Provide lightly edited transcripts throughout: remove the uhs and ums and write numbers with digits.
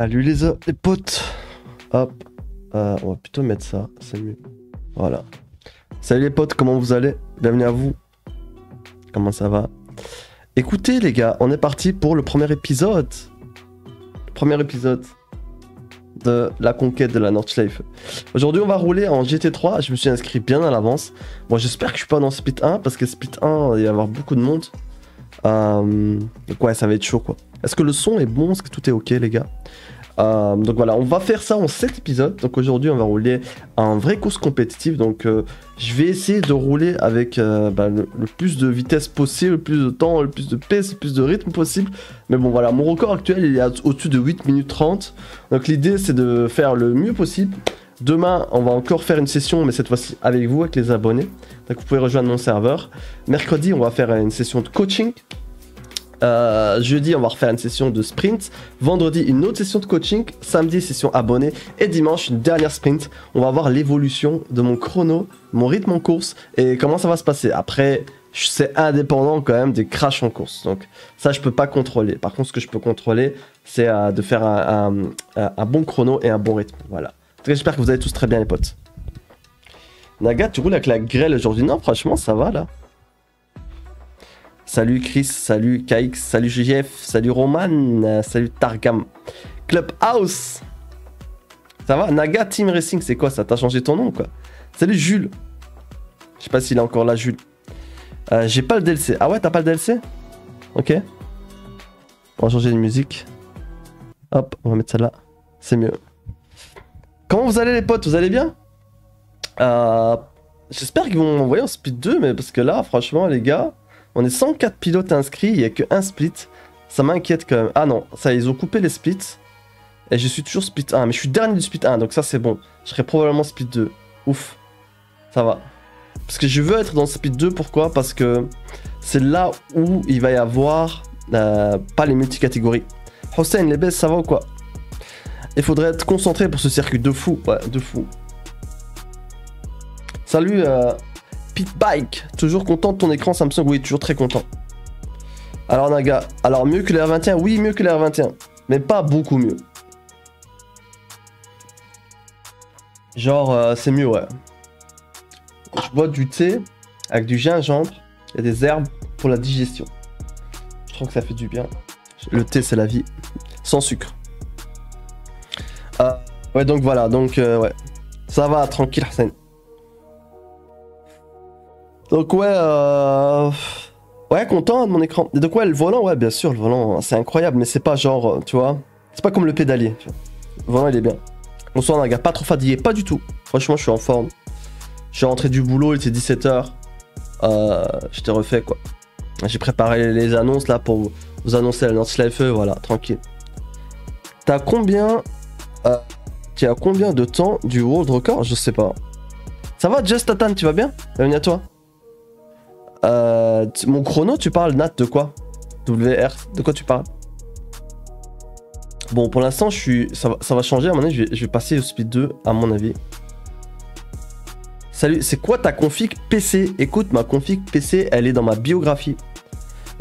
Salut les potes. Hop, on va plutôt mettre ça, c'est mieux. Voilà. Salut les potes, comment vous allez? Bienvenue à vous. Comment ça va? Écoutez les gars, on est parti pour le premier épisode. Le premier épisode de la conquête de la Nordschleife. Aujourd'hui on va rouler en GT3, je me suis inscrit bien à l'avance. Bon, j'espère que je suis pas dans Speed 1, parce que Speed 1, il va y avoir beaucoup de monde. Donc ouais, ça va être chaud quoi. Est-ce que le son est bon? Est-ce que tout est ok les gars? Donc voilà, on va faire ça en 7 épisodes. Donc aujourd'hui on va rouler un vrai course compétitif. Donc je vais essayer de rouler avec le plus de vitesse possible, le plus de temps, le plus de pace, le plus de rythme possible. Mais bon voilà, mon record actuel il est au-dessus de 8 minutes 30. Donc l'idée c'est de faire le mieux possible. Demain, on va encore faire une session, mais cette fois-ci avec vous, avec les abonnés. Donc vous pouvez rejoindre mon serveur. Mercredi, on va faire une session de coaching. Jeudi, on va refaire une session de sprint. Vendredi, une autre session de coaching. Samedi, session abonnée. Et dimanche, une dernière sprint. On va voir l'évolution de mon chrono, mon rythme en course et comment ça va se passer. Après, c'est indépendant quand même des crashs en course. Donc ça, je peux pas contrôler. Par contre, ce que je peux contrôler, c'est de faire un bon chrono et un bon rythme. Voilà. J'espère que vous allez tous très bien les potes. Naga, tu roules avec la grêle aujourd'hui? Non, franchement, ça va là. Salut Chris, salut Kaik, salut GF, salut Roman, salut Targam. Clubhouse. Ça va? Naga Team Racing, c'est quoi ça? T'as changé ton nom quoi? Salut Jules. Je sais pas s'il est encore là, Jules. J'ai pas le DLC. Ah ouais, t'as pas le DLC? Ok. On va changer de musique. Hop, on va mettre celle-là. C'est mieux. Comment vous allez les potes? Vous allez bien? J'espère qu'ils vont m'envoyer en Speed 2, mais parce que là, franchement, les gars, on est 104 pilotes inscrits, il n'y a que un split. Ça m'inquiète quand même. Ah non, ça, ils ont coupé les splits. Et je suis toujours Speed 1, mais je suis dernier du Speed 1, donc ça, c'est bon. Je serai probablement Speed 2. Ouf, ça va. Parce que je veux être dans Speed 2, pourquoi? Parce que c'est là où il va y avoir pas les multicatégories. Hossein, les baisses, ça va ou quoi? Il faudrait être concentré pour ce circuit de fou, ouais, de fou. Salut Pitbike, toujours content de ton écran Samsung, oui, toujours très content. Alors Naga, alors mieux que les R21, oui, mieux que les R21, mais pas beaucoup mieux. Genre, c'est mieux, ouais. Je bois du thé avec du gingembre et des herbes pour la digestion. Je trouve que ça fait du bien. Le thé, c'est la vie, sans sucre. Ouais, donc voilà, donc ouais, ça va, tranquille Hassan. Donc ouais, ouais, content de mon écran. Et donc ouais, le volant, ouais, bien sûr, le volant, c'est incroyable, mais c'est pas genre, tu vois, c'est pas comme le pédalier. Le volant, il est bien. On s'en regarde, pas trop fatigué, pas du tout. Franchement, je suis en forme. Je suis rentré du boulot, il était 17 h. Je t'ai refait, quoi. J'ai préparé les annonces, là, pour vous annoncer la Nordschleife, voilà, tranquille. T'as combien... tu as combien de temps du world record? Je sais pas. Ça va Justatan, tu vas bien? Bienvenue à toi. Mon chrono, tu parles Nat de quoi? WR, de quoi tu parles? Bon, pour l'instant, je suis... ça va changer, à mon avis, je vais passer au Speed 2, à mon avis. Salut, c'est quoi ta config PC? Écoute, ma config PC, elle est dans ma biographie.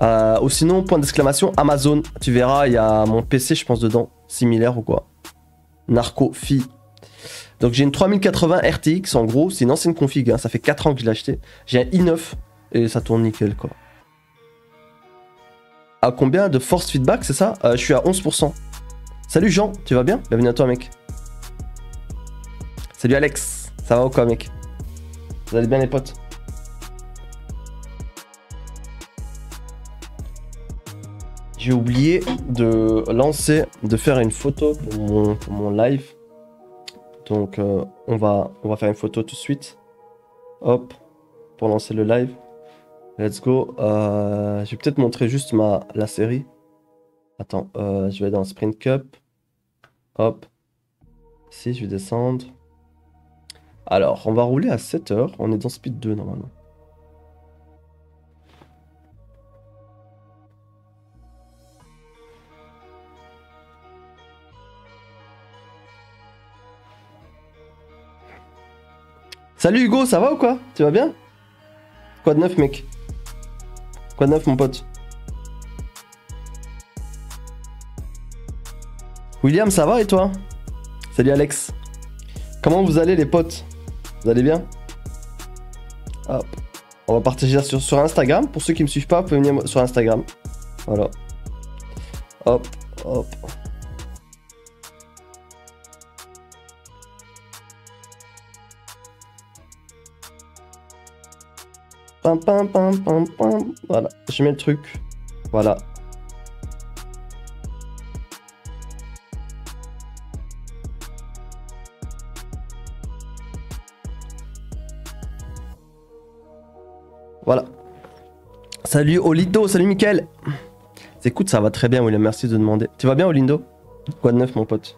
Ou sinon, point d'exclamation, Amazon. Tu verras, il y a mon PC, je pense, dedans. Similaire ou quoi? Narco Fi. Donc j'ai une 3080 RTX en gros, c'est une ancienne config, hein, ça fait 4 ans que je l'ai acheté. J'ai un i9 et ça tourne nickel quoi. À combien de force feedback c'est ça? Je suis à 11%. Salut Jean, tu vas bien? Bienvenue à toi mec. Salut Alex, ça va ou quoi mec? Vous allez bien les potes? J'ai oublié de lancer, de faire une photo pour mon live. Donc on va faire une photo tout de suite. Hop, pour lancer le live. Let's go. Je vais peut-être montrer juste la série. Attends, je vais dans Sprint Cup. Hop. Si, je vais descendre. Alors, on va rouler à 7 h. On est dans Speed 2 normalement. Salut Hugo, ça va ou quoi? Tu vas bien? Quoi de neuf mec? Quoi de neuf mon pote? William, ça va et toi? Salut Alex. Comment vous allez les potes? Vous allez bien? Hop. On va partager ça sur Instagram. Pour ceux qui ne me suivent pas, vous pouvez venir sur Instagram. Voilà. Hop, hop. Pam, pam, pam, pam, pam. Voilà, je mets le truc. Voilà. Voilà. Salut Olindo, salut Mickaël. Écoute, ça va très bien William, merci de demander. Tu vas bien Olindo? Quoi de neuf mon pote?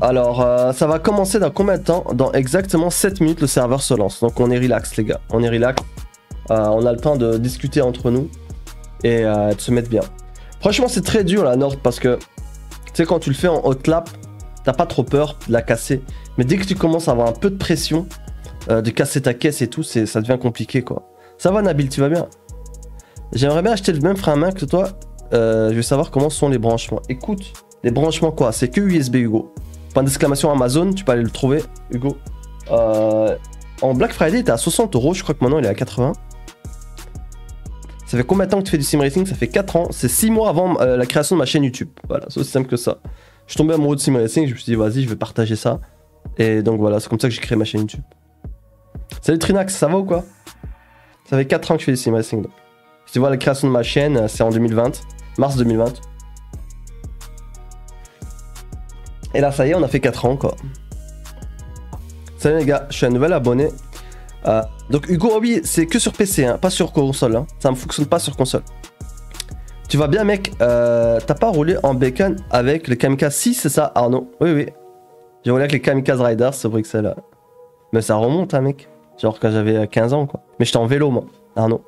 Alors, ça va commencer dans combien de temps? Dans exactement 7 minutes, le serveur se lance. Donc on est relax les gars, on est relax. On a le temps de discuter entre nous et de se mettre bien. Franchement c'est très dur la Nord parce que, tu sais quand tu le fais en hot lap, t'as pas trop peur de la casser. Mais dès que tu commences à avoir un peu de pression, de casser ta caisse et tout, ça devient compliqué quoi. Ça va Nabil, tu vas bien? J'aimerais bien acheter le même frein à main que toi. Je veux savoir comment sont les branchements. Écoute, les branchements quoi? C'est que USB Hugo. Point d'exclamation Amazon, tu peux aller le trouver Hugo. En Black Friday, il était à 60 €, je crois que maintenant il est à 80. Ça fait combien de temps que tu fais du sim racing? Ça fait 4 ans, c'est 6 mois avant la création de ma chaîne YouTube. Voilà, c'est aussi simple que ça. Je suis tombé amoureux de sim racing, je me suis dit vas-y, je vais partager ça. Et donc voilà, c'est comme ça que j'ai créé ma chaîne YouTube. Salut Trinax, ça va ou quoi? Ça fait 4 ans que je fais du sim racing. Donc. Si tu vois la création de ma chaîne, c'est en 2020, mars 2020. Et là, ça y est, on a fait 4 ans quoi. Salut les gars, je suis un nouvel abonné. Donc Hugo, oh oui, c'est que sur PC, hein, pas sur console. Hein. Ça ne fonctionne pas sur console. Tu vas bien mec, t'as pas roulé en bacon avec les Kamikaze 6, c'est ça Arnaud? Oui, oui. J'ai roulé avec les Kamikaze Riders, ce Bruxelles. Mais ça remonte, hein, mec. Genre quand j'avais 15 ans quoi. Mais j'étais en vélo moi, Arnaud.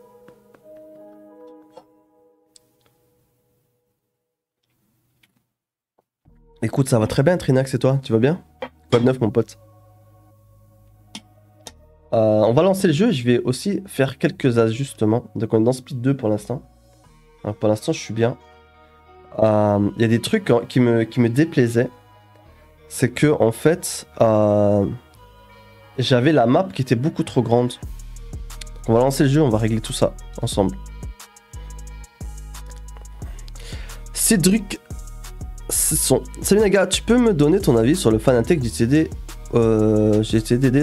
Écoute, ça va très bien Trinax et toi? Tu vas bien? Quoi de neuf mon pote? On va lancer le jeu, je vais aussi faire quelques ajustements. Donc on est dans Speed 2 pour l'instant. Pour l'instant je suis bien. Il y a des trucs hein, qui me déplaisaient. C'est que en fait... J'avais la map qui était beaucoup trop grande. Donc on va lancer le jeu, on va régler tout ça ensemble. Cédric, salut Naga, tu peux me donner ton avis sur le Fanatec du GTDD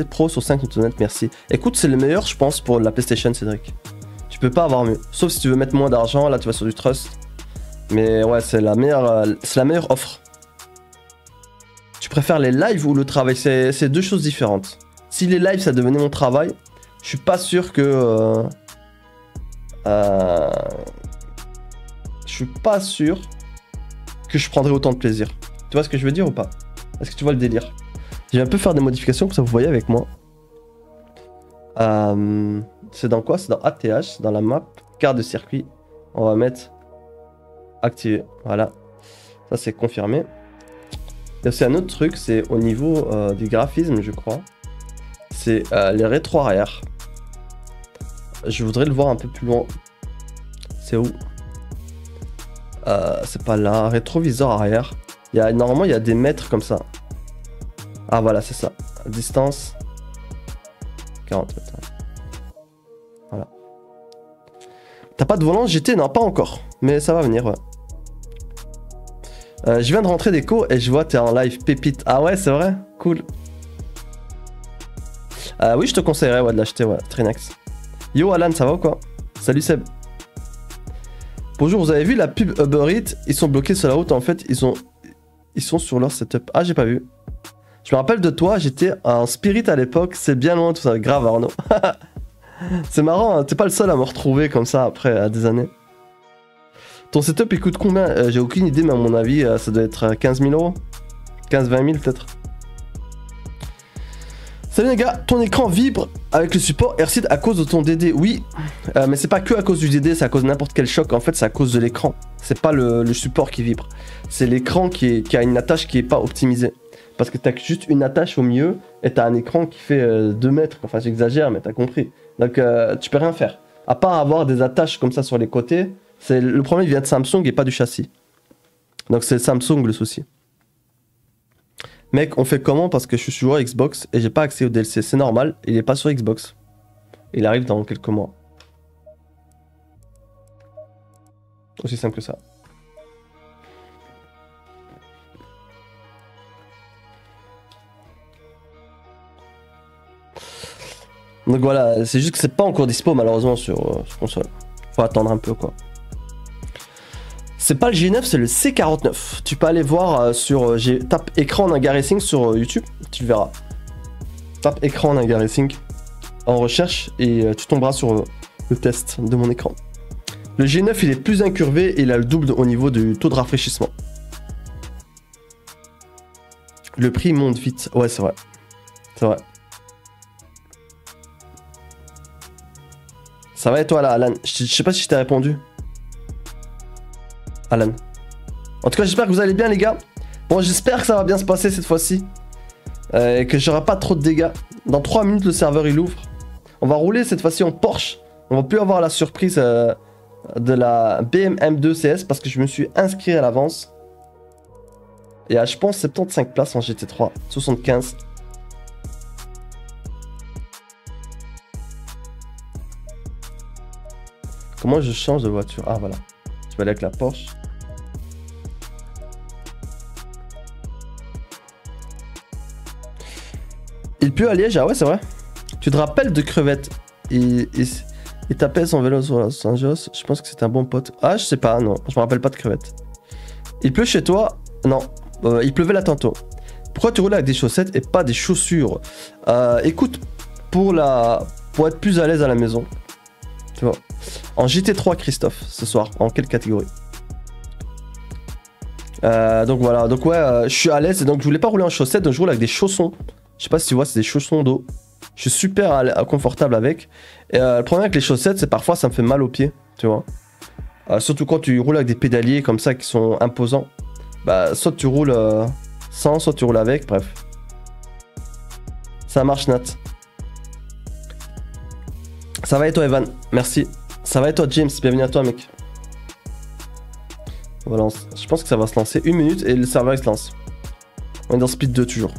Pro sur 5 cm, merci. Écoute, c'est le meilleur, je pense, pour la PlayStation, Cédric. Tu peux pas avoir mieux. Sauf si tu veux mettre moins d'argent, là tu vas sur du Trust. Mais ouais, c'est la meilleure offre. Tu préfères les lives ou le travail? C'est deux choses différentes. Si les lives ça devenait mon travail, je suis pas sûr que... je suis pas sûr que je prendrais autant de plaisir. Tu vois ce que je veux dire ou pas? Est-ce que tu vois le délire? Je vais un peu faire des modifications pour ça vous voyez avec moi. C'est dans quoi? C'est dans ATH, c'est dans la map, carte de circuit. On va mettre activé. Voilà. Ça c'est confirmé. Il y a aussi un autre truc, c'est au niveau du graphisme je crois. C'est les rétro arrière. Je voudrais le voir un peu plus loin. C'est où? C'est pas là. Rétroviseur arrière. Normalement, il y a des mètres comme ça. Ah voilà, c'est ça. Distance 40 mètres. Voilà. T'as pas de volant GT? Non, pas encore. Mais ça va venir, ouais. Je viens de rentrer des cours et je vois t'es en live pépite. Ah ouais, c'est vrai? Cool. Oui, je te conseillerais ouais, de l'acheter, ouais, Trinax. Yo Alan, ça va ou quoi? Salut Seb. Bonjour, vous avez vu la pub Uber Eats? Ils sont bloqués sur la route, en fait, ils sont sur leur setup. Ah, j'ai pas vu. Je me rappelle de toi, j'étais en Spirit à l'époque, c'est bien loin tout ça, grave Arnaud. C'est marrant, hein, t'es pas le seul à me retrouver comme ça après des années. Ton setup, il coûte combien? J'ai aucune idée, mais à mon avis, ça doit être 15 000 €. 15 000 à 20 000 peut-être. Salut les gars, ton écran vibre avec le support AirSeed à cause de ton DD. Oui, mais c'est pas que à cause du DD, c'est à cause de n'importe quel choc. En fait, c'est à cause de l'écran. C'est pas le support qui vibre. C'est l'écran qui a une attache qui est pas optimisée. Parce que t'as juste une attache au milieu et t'as un écran qui fait 2 mètres. Enfin, j'exagère, mais t'as compris. Donc, tu peux rien faire. À part avoir des attaches comme ça sur les côtés, Le problème il vient de Samsung et pas du châssis. Donc c'est Samsung le souci. Mec, on fait comment? Parce que je suis sur Xbox et j'ai pas accès au DLC. C'est normal, il est pas sur Xbox. Il arrive dans quelques mois. Aussi simple que ça. Donc voilà, c'est juste que c'est pas encore dispo malheureusement sur console. Faut attendre un peu quoi. C'est pas le G9, c'est le C49. Tu peux aller voir sur... Tape écran Naga Racing sur YouTube, tu le verras. Tape écran Naga Racing en recherche et tu tomberas sur le test de mon écran. Le G9 il est plus incurvé et il a le double au niveau du taux de rafraîchissement. Le prix monte vite, ouais c'est vrai. C'est vrai. Ça va et toi là, Alan? Je sais pas si je t'ai répondu. Alan. En tout cas, j'espère que vous allez bien, les gars. Bon, j'espère que ça va bien se passer cette fois-ci. Et que j'aurai pas trop de dégâts. Dans 3 minutes, le serveur il ouvre. On va rouler cette fois-ci en Porsche. On va plus avoir la surprise de la BMM2 CS parce que je me suis inscrit à l'avance. Et à, je pense, 75 places en GT3. 75. Comment je change de voiture? Ah voilà. Tu vas aller avec la Porsche. Il pue à Liège, ah ouais c'est vrai. Tu te rappelles de Crevette? Il t'appelle son vélo sur Los Angeles. Je pense que c'est un bon pote. Ah je sais pas, non, je me rappelle pas de Crevette. Il pleut chez toi? Non, il pleuvait là tantôt. Pourquoi tu roules avec des chaussettes et pas des chaussures? Écoute, pour être plus à l'aise à la maison. Tu vois. En GT3 Christophe ce soir, en quelle catégorie? Donc voilà, donc ouais, je suis à l'aise et donc je voulais pas rouler en chaussettes, donc je roule avec des chaussons. Je sais pas si tu vois, c'est des chaussons d'eau. Je suis super confortable avec. Et le problème avec les chaussettes, c'est parfois ça me fait mal aux pieds, tu vois. Surtout quand tu roules avec des pédaliers comme ça qui sont imposants. Bah, soit tu roules sans, soit tu roules avec, bref. Ça marche, Nat. Ça va et toi Evan? Merci. Ça va et toi James? Bienvenue à toi mec. Voilà, je pense que ça va se lancer. 1 minute et le serveur il se lance. On est dans Speed 2 toujours.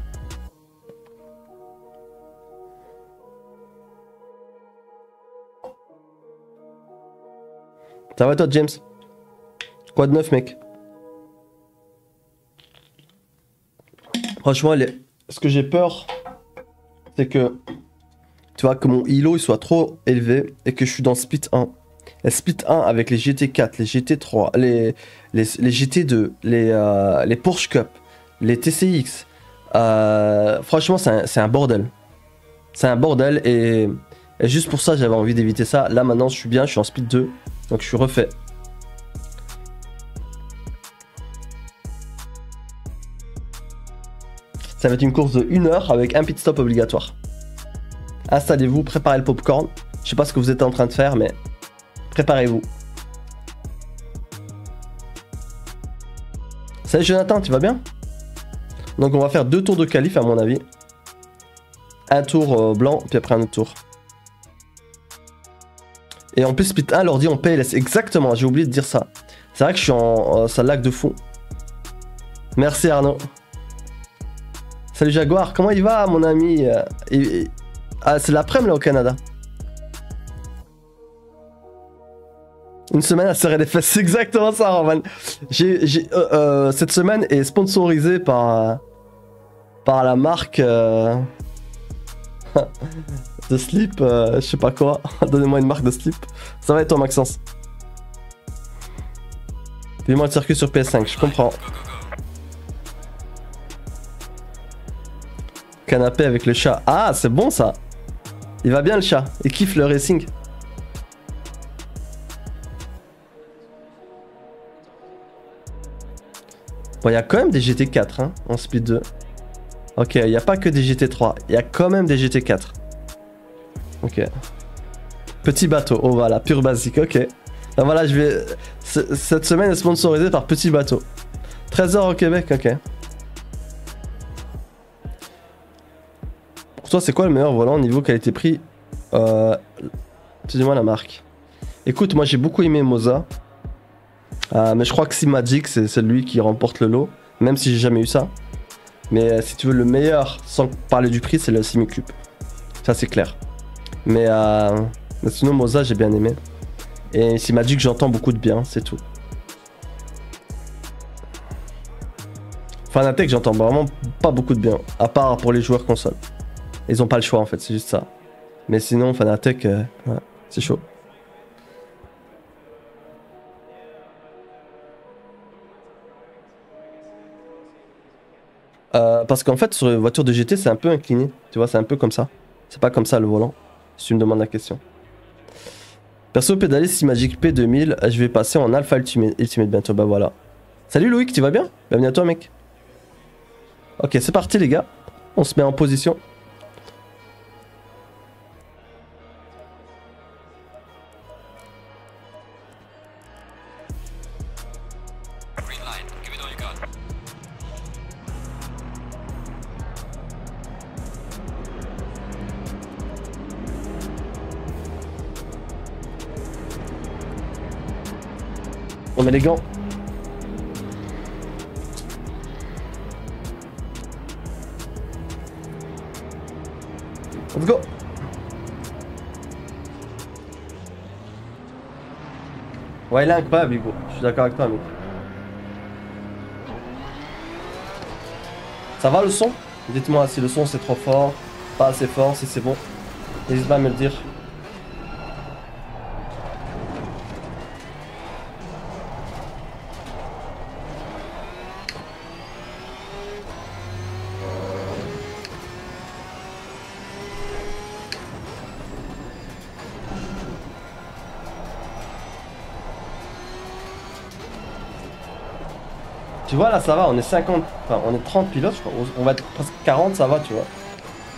Ça va et toi James? Quoi de neuf mec? Franchement, ce que j'ai peur, c'est que... Tu vois, que mon ILO il soit trop élevé et que je suis dans Speed 1. Et Speed 1 avec les GT4, les GT3, les GT2, les Porsche Cup, les TCX. Franchement, c'est un bordel. C'est un bordel et juste pour ça, j'avais envie d'éviter ça. Là, maintenant, je suis bien, je suis en Speed 2. Donc, je suis refait. Ça va être une course de 1 heure avec un pit stop obligatoire. Installez-vous, préparez le popcorn. Je sais pas ce que vous êtes en train de faire, mais préparez-vous. Salut Jonathan, tu vas bien? Donc on va faire 2 tours de qualif à mon avis. Un tour blanc, puis après un autre tour. Et en plus, Speed 1, l'ordi en PLS. Exactement, j'ai oublié de dire ça. C'est vrai que je suis en... ça lag de fou. Merci Arnaud. Salut Jaguar, comment il va mon ami? Ah, c'est l'après-midi là au Canada. Une semaine à serrer les fesses, c'est exactement ça, Roman. Cette semaine est sponsorisée par la marque de slip, je sais pas quoi. Donnez-moi une marque de slip. Ça va et toi, Maxence? Dis-moi le circuit sur PS5, je comprends. Canapé avec le chat. Ah, c'est bon ça! Il va bien le chat, il kiffe le racing. Bon, il y a quand même des GT4 hein, en Speed 2. Ok, il n'y a pas que des GT3, il y a quand même des GT4. Ok. Petit bateau, oh voilà, pure basique, ok. Ben voilà, je vais... Cette semaine est sponsorisée par Petit bateau. 13h au Québec, ok. Pour toi, c'est quoi le meilleur volant niveau qualité-prix? Dis-moi la marque. Écoute, moi j'ai beaucoup aimé Moza. Mais je crois que si Magic, c'est celui qui remporte le lot, même si j'ai jamais eu ça. Mais si tu veux le meilleur, sans parler du prix, c'est le Simicube. Ça c'est clair. Mais sinon Moza, j'ai bien aimé. Et si Magic, j'entends beaucoup de bien, c'est tout. Fanatec, j'entends vraiment pas beaucoup de bien, à part pour les joueurs console. Ils ont pas le choix en fait, c'est juste ça. Mais sinon Fanatec, ouais, c'est chaud. Parce qu'en fait sur les voitures de GT c'est un peu incliné, tu vois, c'est un peu comme ça. C'est pas comme ça le volant, si tu me demandes la question. Perso pédaliste si Magic P2000, je vais passer en Alpha Ultimate bientôt, bah voilà. Salut Loïc, tu vas bien? Bienvenue à toi mec. Ok, c'est parti les gars, on se met en position. On est les gants. Let's go. Ouais, il est incroyable, Hugo. Je suis d'accord avec toi, mec. Ça va le son? Dites-moi si le son c'est trop fort, pas assez fort, si c'est bon. N'hésite pas à me le dire. Tu vois là ça va, on est 50, enfin on est 30 pilotes je crois, on va être presque 40, ça va tu vois.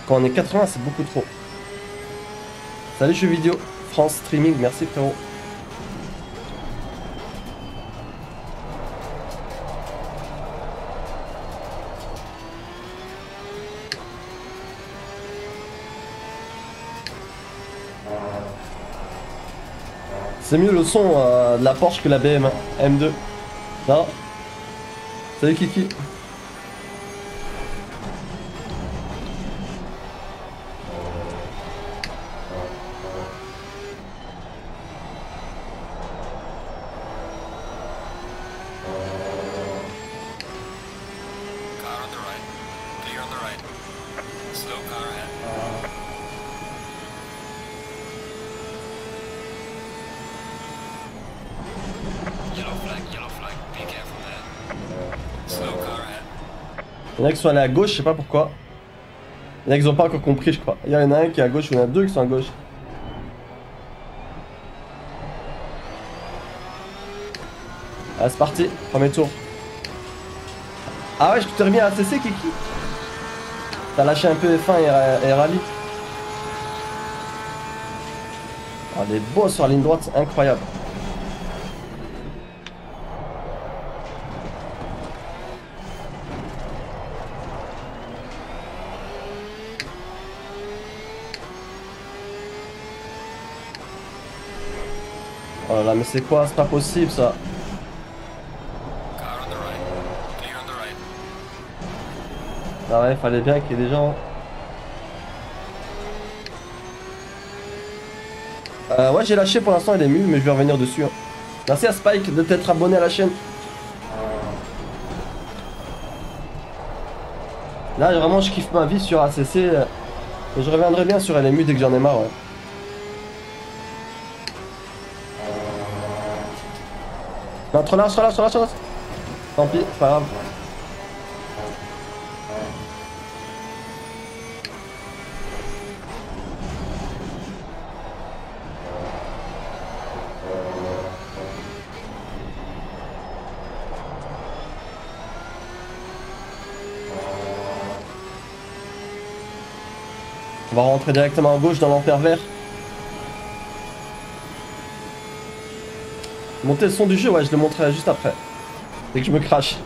Quand on est 80 c'est beaucoup trop. Salut jeux vidéo, France Streaming, merci frérot. C'est mieux le son de la Porsche que la BM, hein. M2. Non. Salut Kiki. Il y en a qui sont allés à gauche, je sais pas pourquoi. Il y en a qui n'ont pas encore compris, je crois. Il y en a un qui est à gauche, il y en a deux qui sont à gauche. Ah, c'est parti, premier tour. Ah ouais, je te reviens à ACC, Kiki. T'as lâché un peu F1 et rallye. Ah, des beaux sur la ligne droite, incroyable. Mais c'est quoi? C'est pas possible ça. Ah ouais, fallait bien qu'il y ait des gens. Ouais, j'ai lâché pour l'instant, il est mu, mais je vais revenir dessus. Hein. Merci à Spike de t'être abonné à la chaîne. Là, vraiment, je kiffe ma vie sur ACC. Et je reviendrai bien sur LMU dès que j'en ai marre. Ouais. Non, trop large. Tant pis, c'est pas grave. On va rentrer directement à gauche dans l'enfer vert. Monter le son du jeu, ouais, je le montrerai juste après. Dès que je me crache.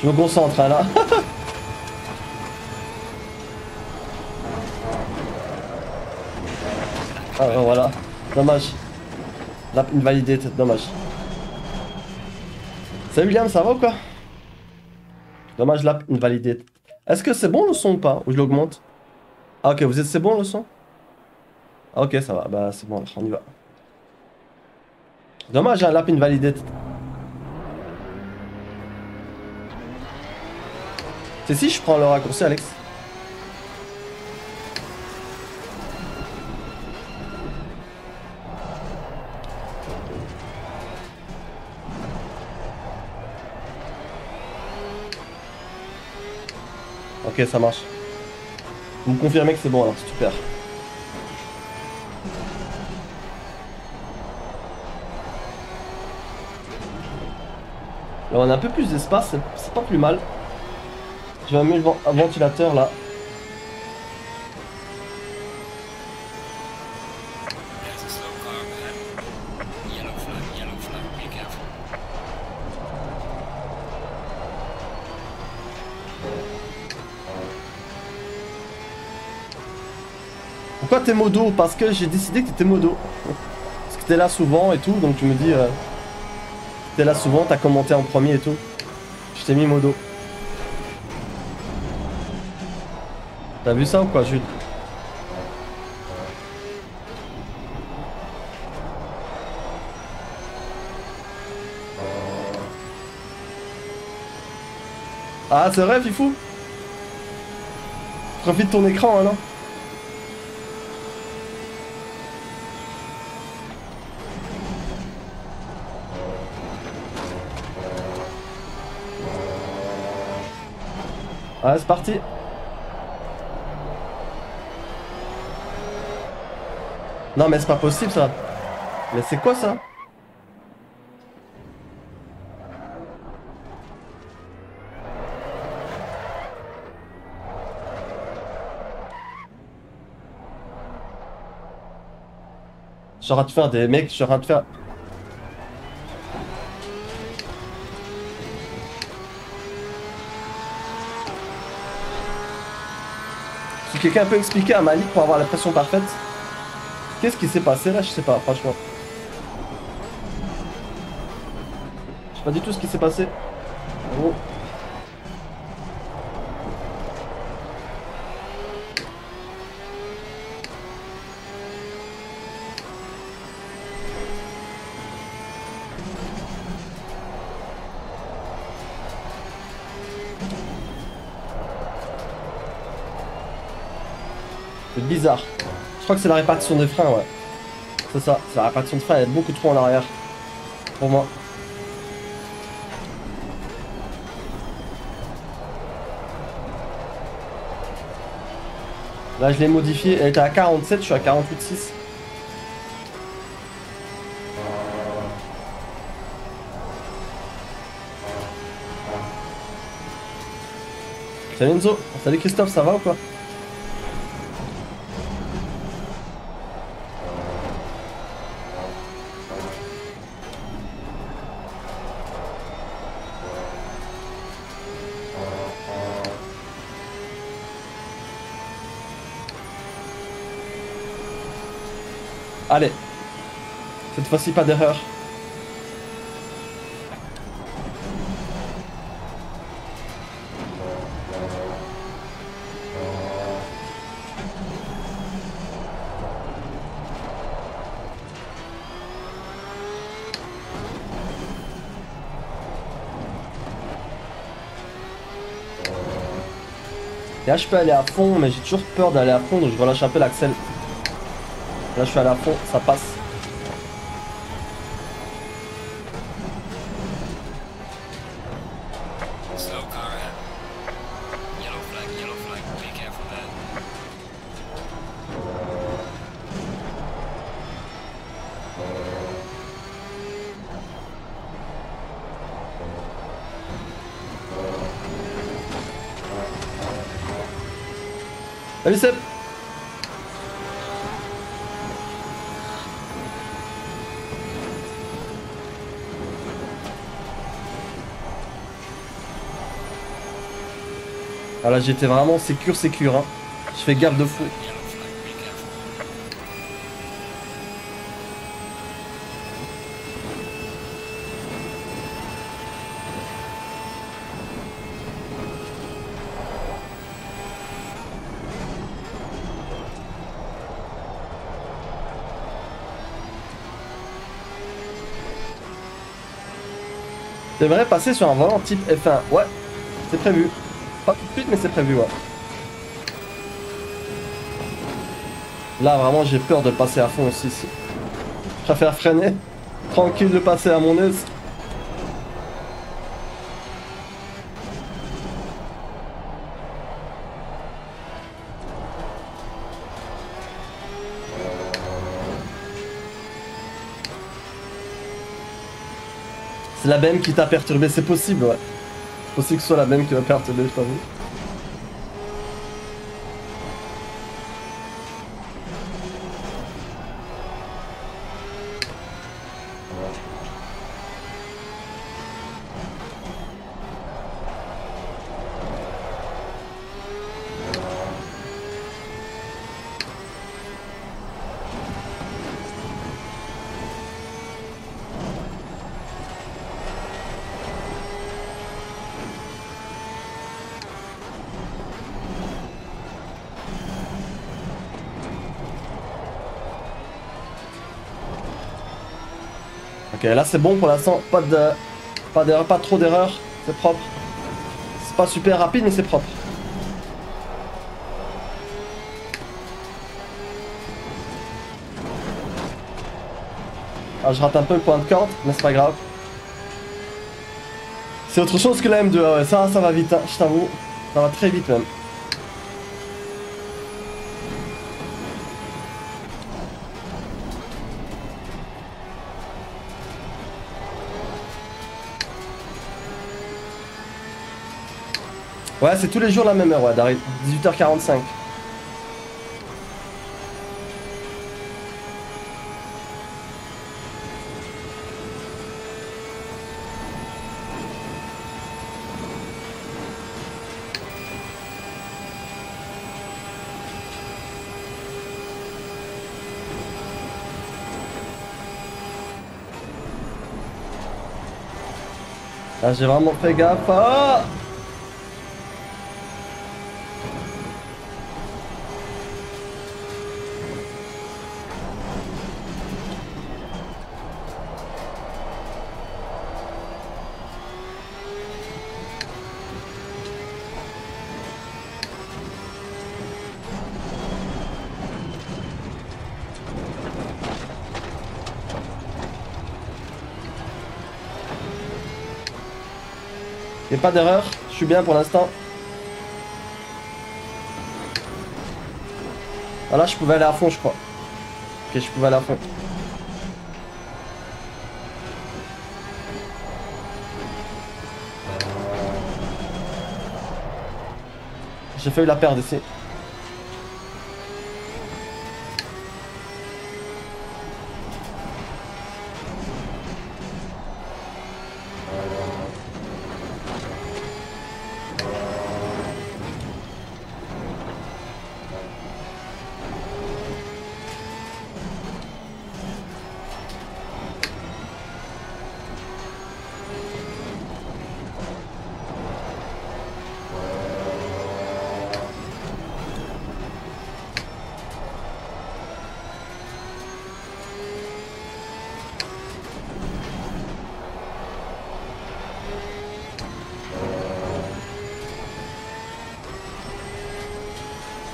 Je me concentre hein, là. Ah ouais, voilà. Dommage. La une validée, dommage. Salut William, ça va ou quoi? Dommage, la une validée. Est-ce que c'est bon le son ou pas? Ou je l'augmente? Ah ok, vous êtes c'est bon le son? Ah ok, ça va, bah c'est bon, on y va. Dommage, un lap invalidé. C'est si je prends le raccourci, Alex. Ok, ça marche. Vous me confirmez que c'est bon alors, super. Là on a un peu plus d'espace, c'est pas plus mal. Je vais mettre le ventilateur là. Pourquoi t'es modo? Parce que j'ai décidé que t'étais modo. Parce que t'es là souvent et tout, donc tu me dis... T'es là souvent, t'as commenté en premier et tout. Je t'ai mis modo. T'as vu ça ou quoi, Jules? Ah, c'est vrai, Fifou? Profite de ton écran, alors. Ah, c'est parti. Non mais c'est pas possible ça. Mais c'est quoi ça? Je suis en train de faire des mecs, je suis en train de faire... Quelqu'un peut expliquer à Malik pour avoir la pression parfaite? Qu'est-ce qui s'est passé là? Je sais pas, franchement. Je sais pas du tout ce qui s'est passé. Oh. Bizarre. Je crois que c'est la répartition des freins, ouais. C'est ça, c'est la répartition de freins, elle est beaucoup trop en arrière. Pour moi. Là, je l'ai modifiée, elle était à 47, je suis à 48,6. Salut Enzo, salut Christophe, ça va ou quoi? Allez, cette fois-ci pas d'erreur. Là je peux aller à fond, mais j'ai toujours peur d'aller à fond, donc je relâche un peu l'axel. Là je suis à la fond, ça passe. Salut Seb. Voilà, j'étais vraiment sécure. Hein. Je fais garde de fou. J'aimerais passer sur un volant type F1. Ouais, c'est prévu. Pas tout de suite, mais c'est prévu, ouais. Là, vraiment, j'ai peur de passer à fond aussi. Je préfère freiner. Tranquille de passer à mon aise. C'est la BM qui t'a perturbé, c'est possible, ouais. C'est possible que ce soit la BM qui m'a perturbé, je t'avoue. Ok, là c'est bon pour l'instant, pas trop d'erreur, c'est propre. C'est pas super rapide mais c'est propre. Ah, je rate un peu le point de corde, mais c'est pas grave. C'est autre chose que la M2, ah ouais, ça va vite, hein, je t'avoue, ça va très vite même. Ouais, c'est tous les jours la même heure, ouais, d'arriver 18h45. Là, j'ai vraiment fait gaffe. Ah, il n'y a pas d'erreur, je suis bien pour l'instant. Ah là, je pouvais aller à fond, je crois. Ok, je pouvais aller à fond. J'ai failli la perdre ici.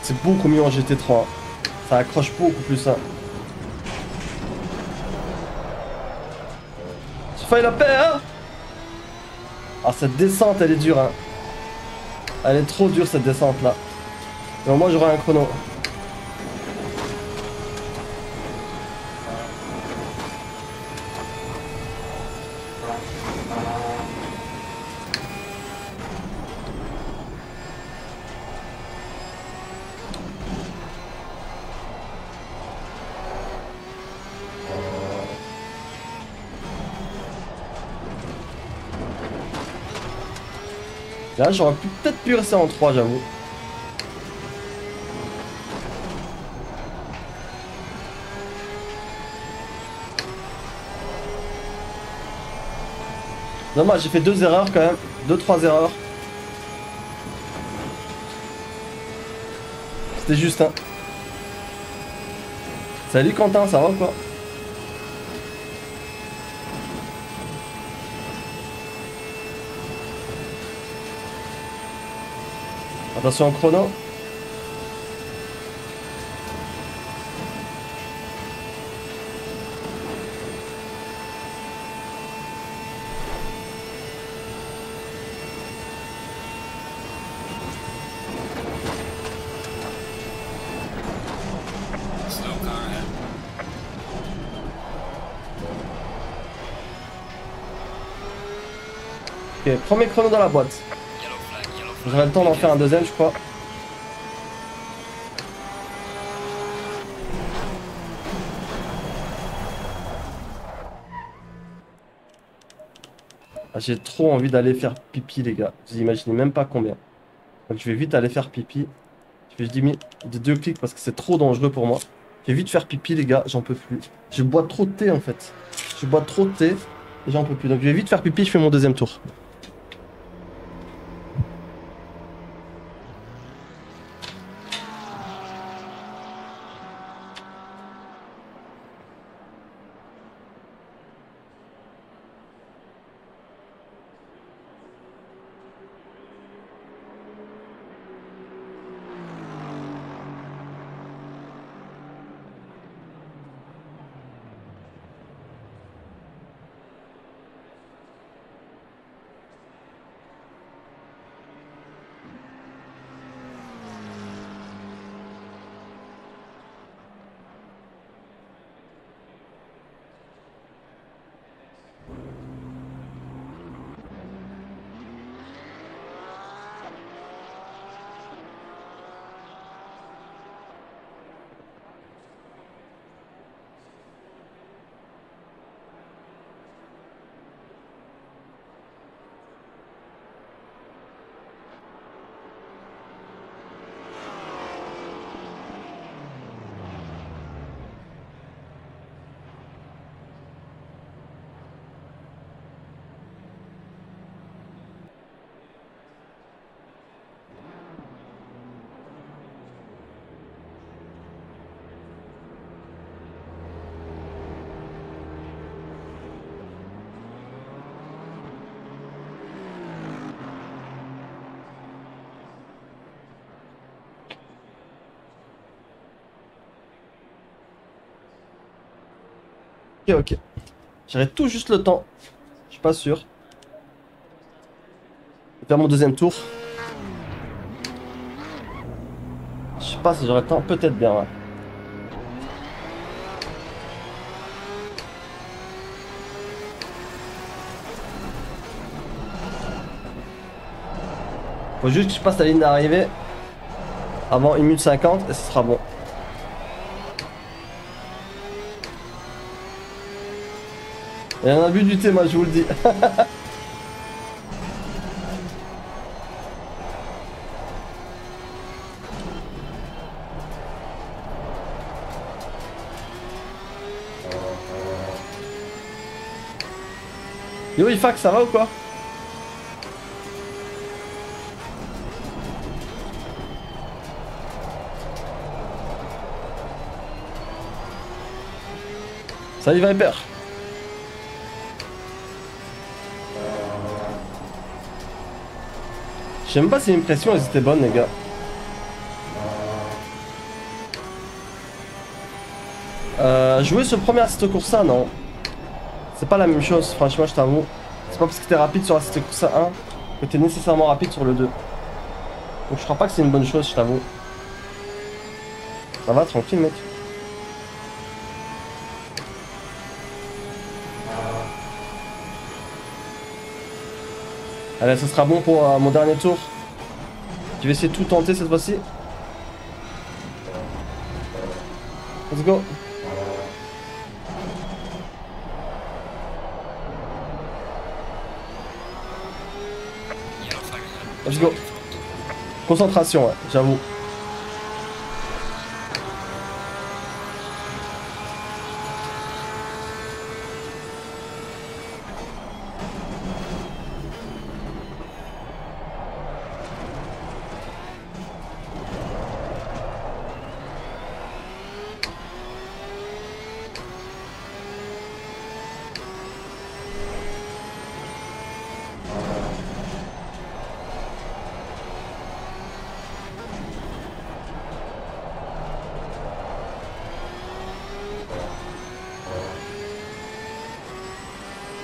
C'est beaucoup mieux en GT3, hein. Ça accroche beaucoup plus, hein. J'ai failli la perdre, hein. Ah, cette descente elle est dure, hein. Elle est trop dure cette descente là. Mais au moins j'aurai un chrono. Là, j'aurais peut-être pu rester en 3, j'avoue. Non, moi j'ai fait deux erreurs quand même, deux-trois erreurs. C'était juste hein. Salut Quentin, ça va ou quoi? Attention en chrono. Ok, premier chrono dans la boîte. J'aurai le temps d'en faire un deuxième, je crois. Ah, j'ai trop envie d'aller faire pipi, les gars. Vous imaginez même pas combien. Donc, je vais vite aller faire pipi. Je vais diminuer de 2 clics parce que c'est trop dangereux pour moi. Je vais vite faire pipi, les gars. J'en peux plus. Je bois trop de thé, en fait. Je bois trop de thé et j'en peux plus. Donc, je vais vite faire pipi. Je fais mon deuxième tour. Ok, ok. J'aurai tout juste le temps. Je suis pas sûr. Je vais faire mon deuxième tour. Je sais pas si j'aurai le temps. Peut-être bien, ouais. Faut juste que je passe la ligne d'arrivée avant 1 minute 50 et ce sera bon. Il y en a bu du thé, moi je vous le dis. Yo, il fac, ça va ou quoi? Salut Viper. Je sais même pas si les impressions elles étaient bonnes, les gars. Jouer sur le premier à cette course 1, non. C'est pas la même chose, franchement, je t'avoue. C'est pas parce que t'es rapide sur la cette course 1 que t'es nécessairement rapide sur le 2. Donc je crois pas que c'est une bonne chose, je t'avoue. Ça va, tranquille, mec. Allez, ça sera bon pour mon dernier tour. Je vais essayer de tout tenter cette fois-ci. Let's go. Let's go. Concentration, ouais, j'avoue.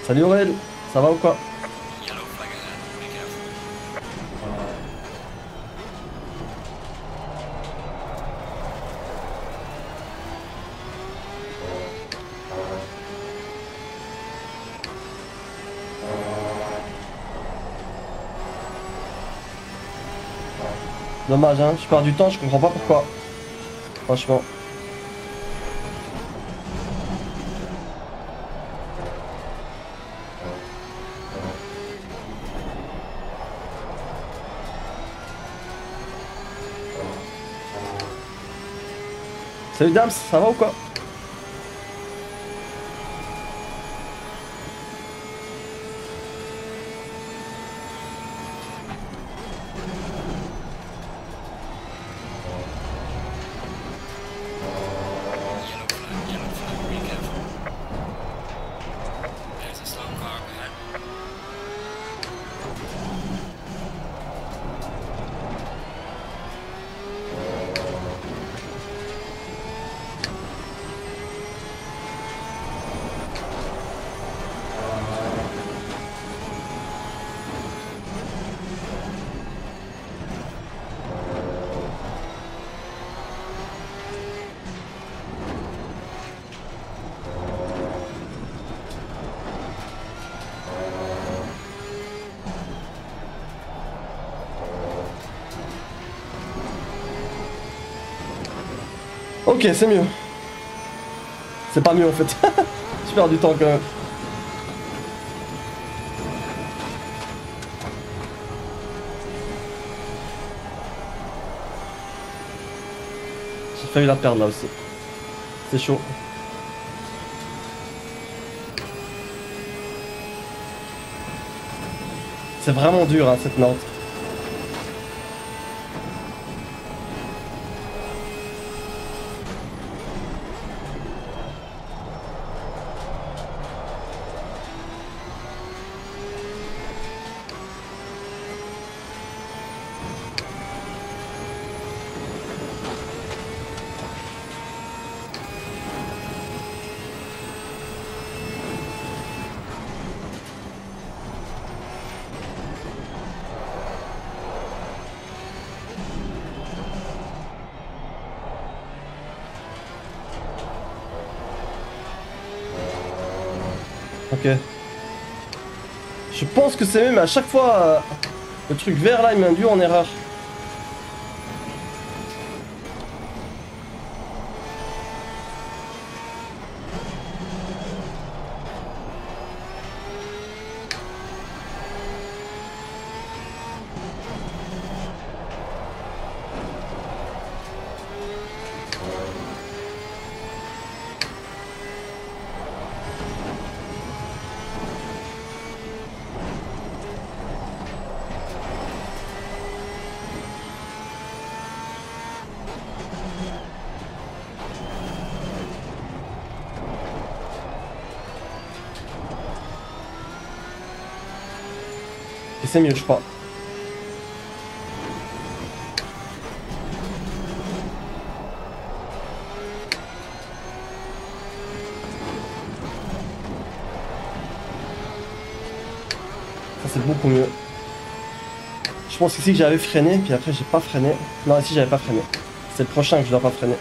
Salut Aurel, ça va ou quoi? Dommage hein, je perds du temps, je comprends pas pourquoi. Franchement. Salut James, ça va ou quoi? Ok, c'est mieux. C'est pas mieux en fait. Je perds du temps quand même. J'ai failli la perdre là aussi. C'est chaud. C'est vraiment dur hein, cette Nantes. Ok. Je pense que c'est même à chaque fois le truc vert là il m'induit en erreur. C'est mieux, je crois. Ça, c'est beaucoup mieux. Je pense qu'ici que j'avais freiné, puis après j'ai pas freiné. Non, ici j'avais pas freiné. C'est le prochain que je dois pas freiner.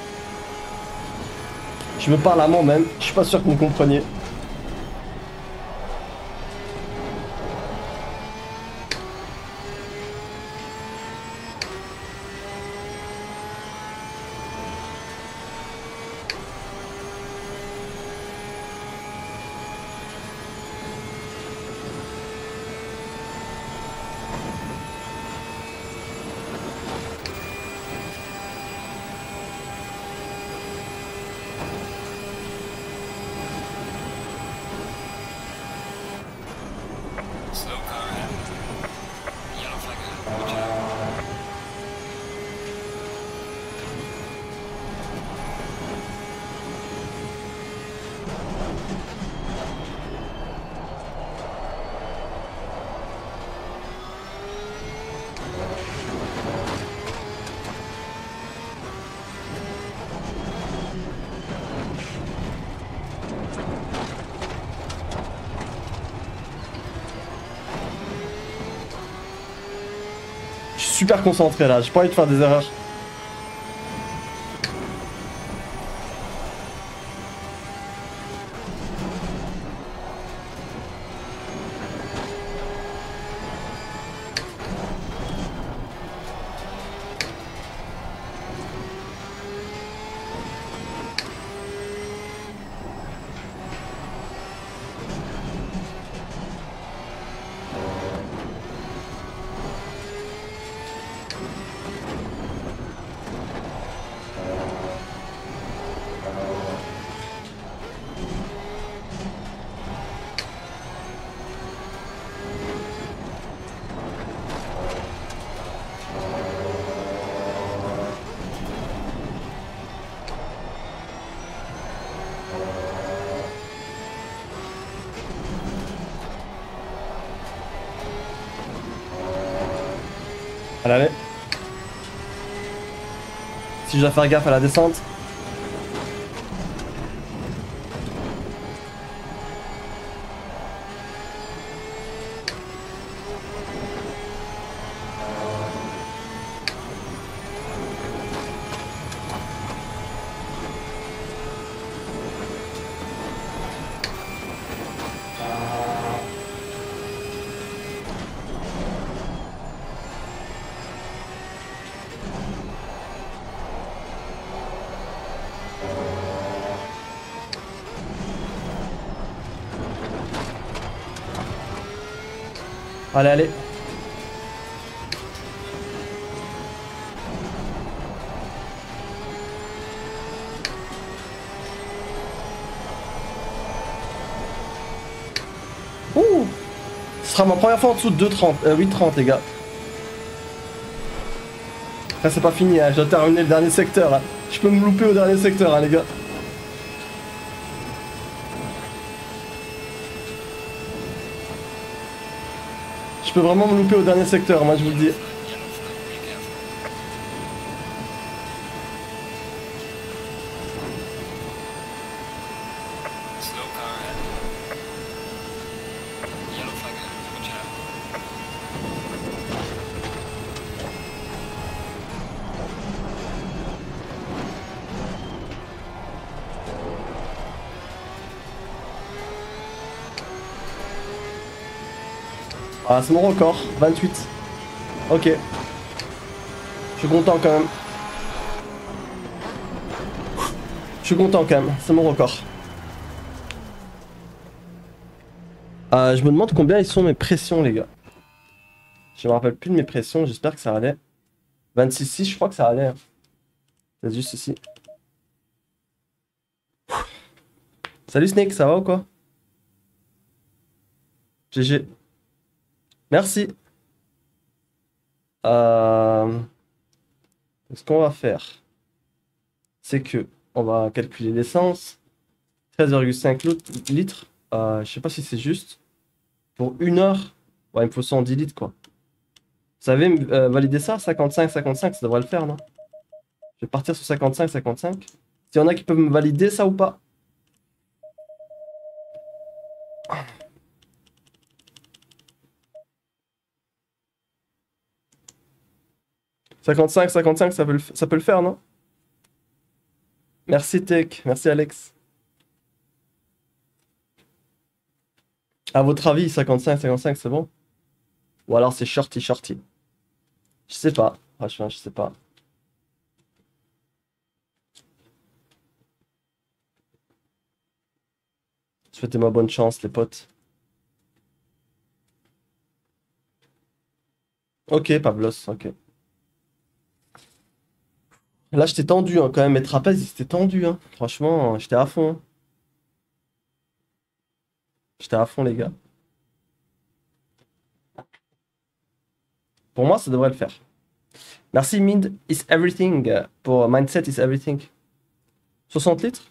Je me parle allemand même, je suis pas sûr que vous compreniez. super concentré là, j'ai pas envie de faire des erreurs. Allez. Si je dois faire gaffe à la descente. Allez, allez. Ouh. Ce sera ma première fois en dessous de 2,30. 8,30 les gars. Là c'est pas fini, hein. Je dois terminer le dernier secteur. Là. Je peux me louper au dernier secteur hein, les gars. Je peux vraiment me louper au dernier secteur, moi je vous le dis. Ah, c'est mon record, 28. Ok. Je suis content quand même. Je suis content quand même, c'est mon record. Je me demande combien ils sont mes pressions les gars. Je me rappelle plus de mes pressions, j'espère que ça allait. 26,6 je crois que ça allait. C'est juste ici. Salut Snake, ça va ou quoi? GG. Merci. Ce qu'on va faire, c'est que on va calculer l'essence. 13,5 litres. Je sais pas si c'est juste. Pour une heure, ouais, il me faut 110 litres quoi. Vous savez, valider ça, 55, 55, ça devrait le faire, non? Je vais partir sur 55, 55. S'il y en a qui peuvent me valider ça ou pas. « 55, 55, ça peut le faire, non ?» Merci Tech, merci Alex. À votre avis, 55, 55, c'est bon? Ou alors c'est shorty, shorty. Je sais pas, franchement, je sais pas. Souhaitez-moi bonne chance, les potes. Ok, Pablos, ok. Là, j'étais tendu hein, quand même. Mes trapèzes, ils étaient tendus. Hein. Franchement, j'étais à fond. Hein. J'étais à fond, les gars. Pour moi, ça devrait le faire. Merci, Mind is everything. Pour Mindset is everything. 60 litres?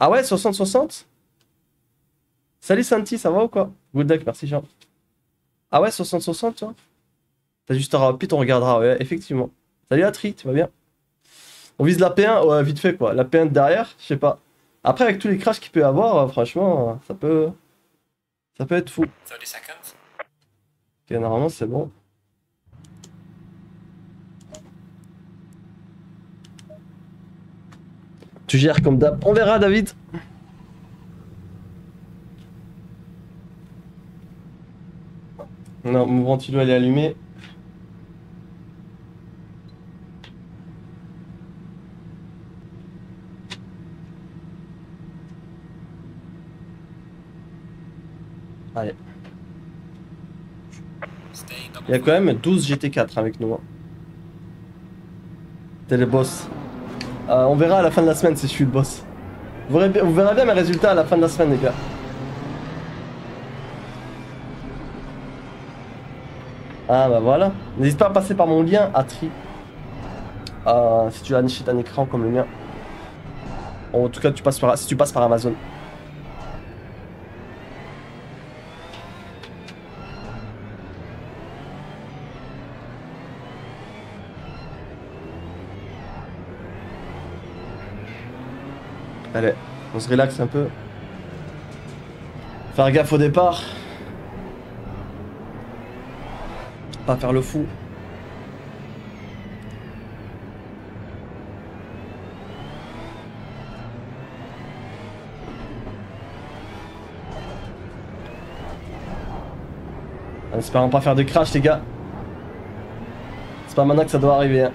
Ah ouais, 60-60? Salut, Santi, ça va ou quoi? Good luck, merci, Jean. Ah ouais, 60-60, tu vois? T'as juste un rapide, on regardera. Ouais, effectivement. Salut Atri, tu vas bien? On vise la P1, ouais, vite fait quoi. La P1 de derrière, je sais pas. Après, avec tous les crashs qu'il peut y avoir, franchement, ça peut être fou. Ok, normalement, c'est bon. Tu gères comme d'hab. On verra, David. Non, mon ventilo, elle est allumée. Allez. Il y a quand même 12 GT4 avec nous. T'es le boss. On verra à la fin de la semaine si je suis le boss. Vous verrez bien mes résultats à la fin de la semaine, les gars. Ah bah voilà. N'hésite pas à passer par mon lien Atri. Si tu as niché un écran comme le mien. En tout cas, tu passes par, si tu passes par Amazon. Allez, on se relaxe un peu. Faire gaffe au départ. Pas faire le fou. En espérant pas faire de crash, les gars. C'est pas maintenant que ça doit arriver, hein.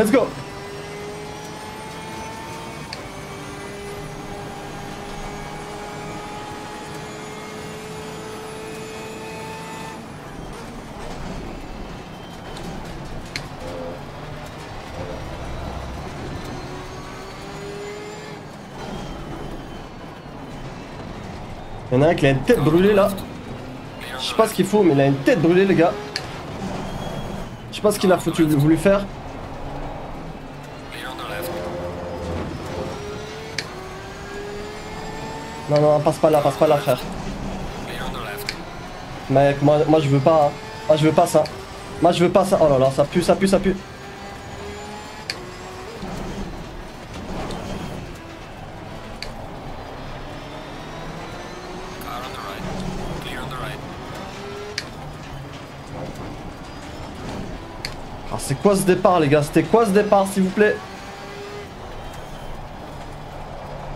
Let's go. Il y en a un qui a une tête brûlée là. Je sais pas ce qu'il faut, mais il a une tête brûlée, les gars. Je sais pas ce qu'il a foutu, voulu faire. Non, non, passe pas là, frère. Mec, moi je veux pas, hein. Moi je veux pas ça. Moi je veux pas ça. Oh là là, ça pue, ça pue, ça pue. Ah, c'est quoi ce départ, les gars? C'était quoi ce départ, s'il vous plaît?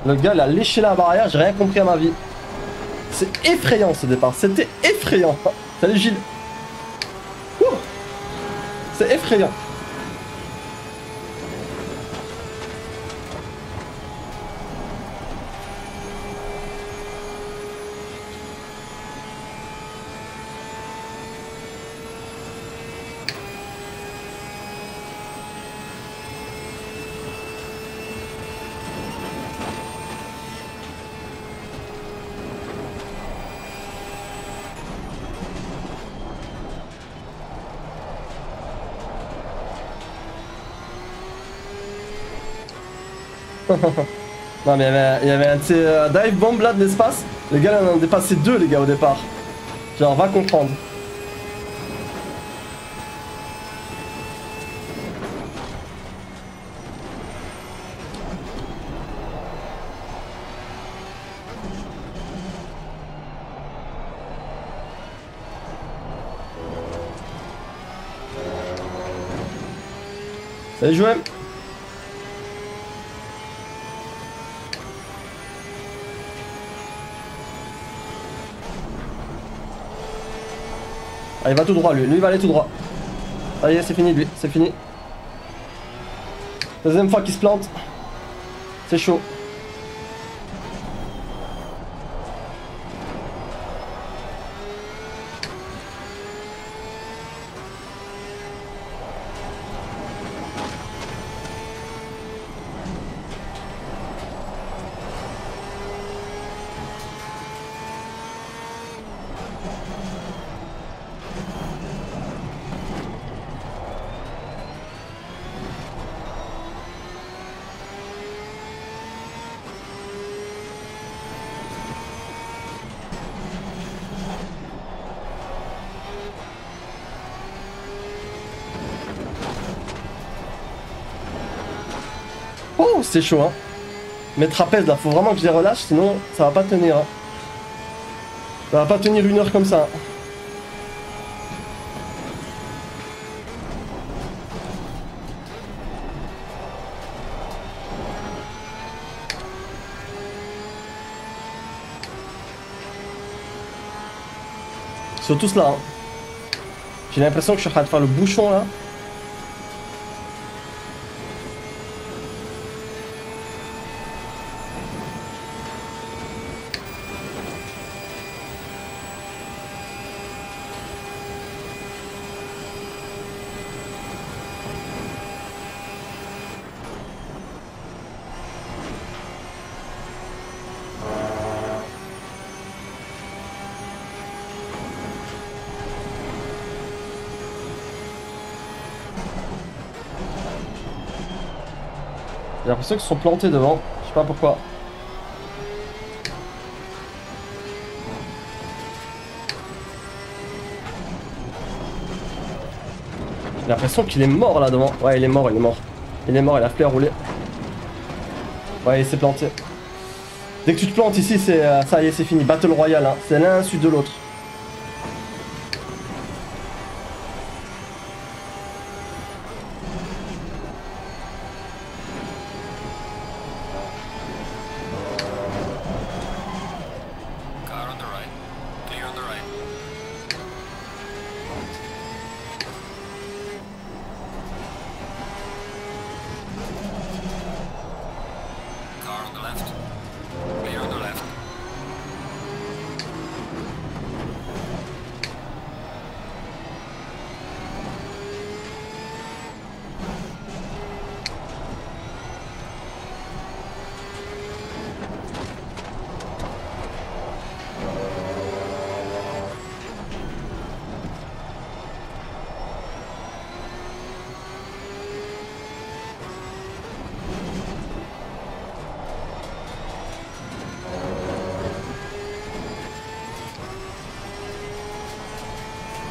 Le gars, il a léché la barrière, j'ai rien compris à ma vie. C'est effrayant ce départ, c'était effrayant. Salut Gilles. C'est effrayant. Non mais il y avait un petit dive bomb là de l'espace. Les gars, on en a dépassé deux les gars au départ. Genre va comprendre. Salut Joël. Ah, il va tout droit, lui. Lui, il va aller tout droit. Ça y est, c'est fini, lui. C'est fini. Deuxième fois qu'il se plante. C'est chaud. C'est chaud hein. Mes trapèzes là, faut vraiment que je les relâche, sinon ça va pas tenir. Hein. Ça va pas tenir une heure comme ça. Hein. Ils sont tous là. Hein. J'ai l'impression que je suis en train de faire le bouchon là. J'ai l'impression qu'ils sont plantés devant, je sais pas pourquoi. J'ai l'impression qu'il est mort là devant. Ouais, il est mort, il est mort. Il est mort, il a fleur roulé. Ouais, il s'est planté. Dès que tu te plantes ici, c'est ça y est, c'est fini. Battle Royale, hein. C'est l'un suite de l'autre.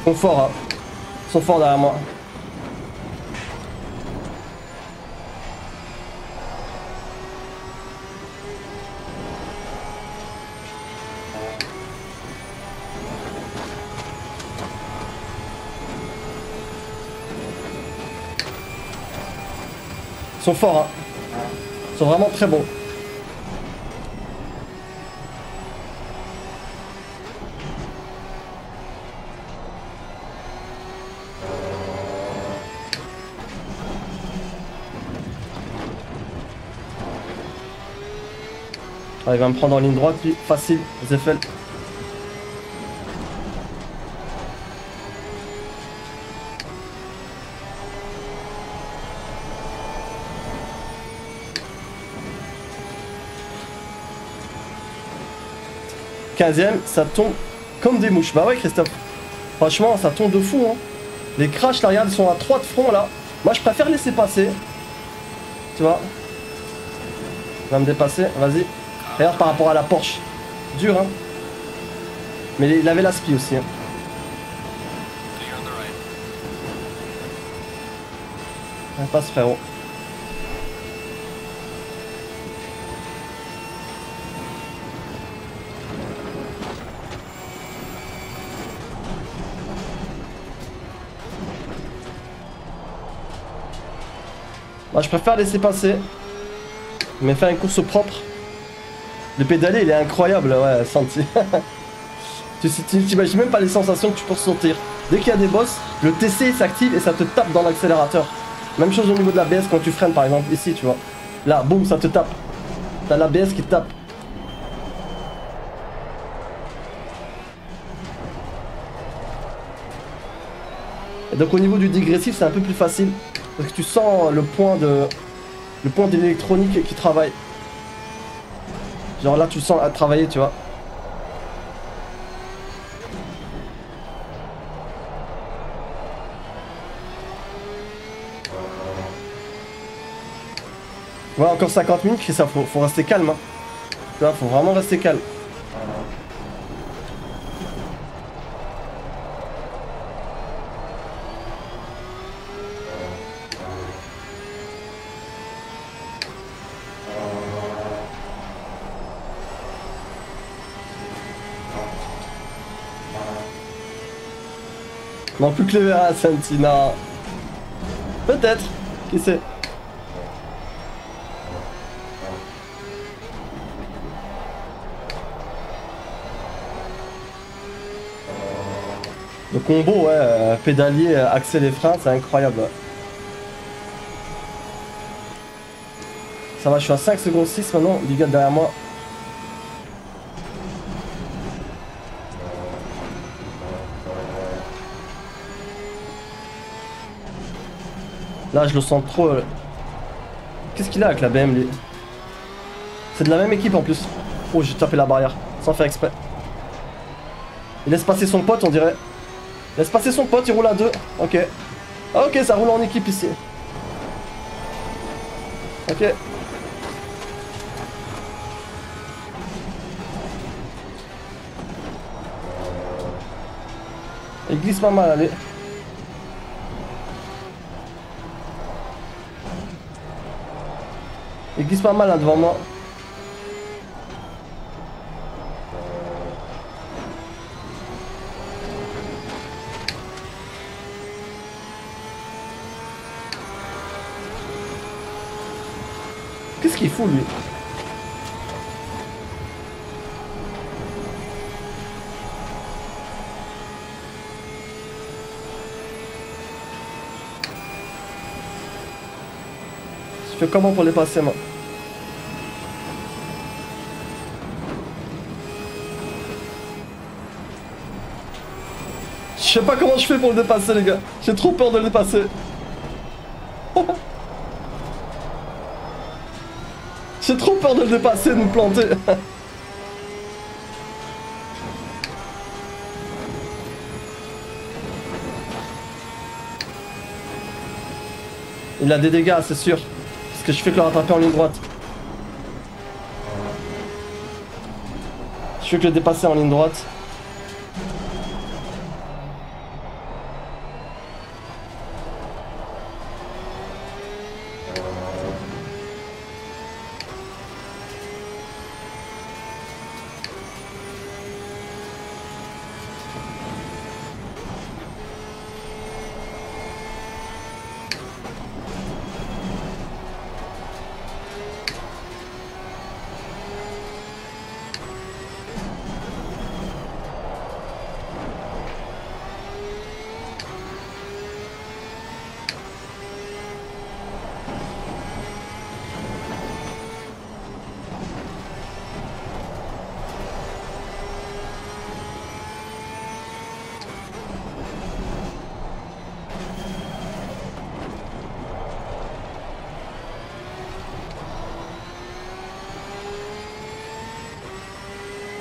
Ils sont forts, hein. Ils sont forts derrière moi. Ils sont forts, hein. Ils sont vraiment très bons. Il va me prendre en ligne droite, lui, facile, Zeffel. Quinzième, ça tombe comme des mouches. Bah ouais, Christophe. Franchement, ça tombe de fou, hein. Les crashs, là, regarde, ils sont à 3 de front, là. Moi, je préfère laisser passer. Tu vois ? va me dépasser, vas-y. D'ailleurs par rapport à la Porsche, dur hein. Mais il avait la spi aussi hein. On passe frérot. Bah, je préfère laisser passer, mais faire une course propre. Le pédalier il est incroyable, ouais, senti. Tu t'imagines même pas les sensations que tu peux ressentir. Dès qu'il y a des bosses, le TC s'active et ça te tape dans l'accélérateur. Même chose au niveau de l'ABS quand tu freines par exemple, ici tu vois. Là, boum, ça te tape. T'as l'ABS qui te tape. Et donc au niveau du digressif c'est un peu plus facile. Parce que tu sens le point de l'électronique qui travaille. Genre là tu le sens à travailler tu vois. Voilà encore 50 minutes Chris, ça faut rester calme hein. Là, faut vraiment rester calme. Non, plus que le verra, Santina. Peut-être, qui sait. Le combo, ouais, pédalier, axer les freins, c'est incroyable. Ouais. Ça va, je suis à 5 secondes 6 maintenant, du gars derrière moi. Là je le sens trop. Qu'est-ce qu'il a avec la BM lui? C'est de la même équipe en plus. Oh j'ai tapé la barrière, sans faire exprès. Il laisse passer son pote on dirait. Il laisse passer son pote, il roule à deux. Ok. Ok ça roule en équipe ici. Ok. Il glisse pas mal allez. Il glisse pas mal là devant moi. Qu'est-ce qu'il fout lui? Je fais comment pour les passer moi? Je sais pas comment je fais pour le dépasser les gars, j'ai trop peur de le dépasser. J'ai trop peur de le dépasser, de me planter. Il a des dégâts c'est sûr, parce que je fais que le rattraper en ligne droite. Je fais que le dépasser en ligne droite.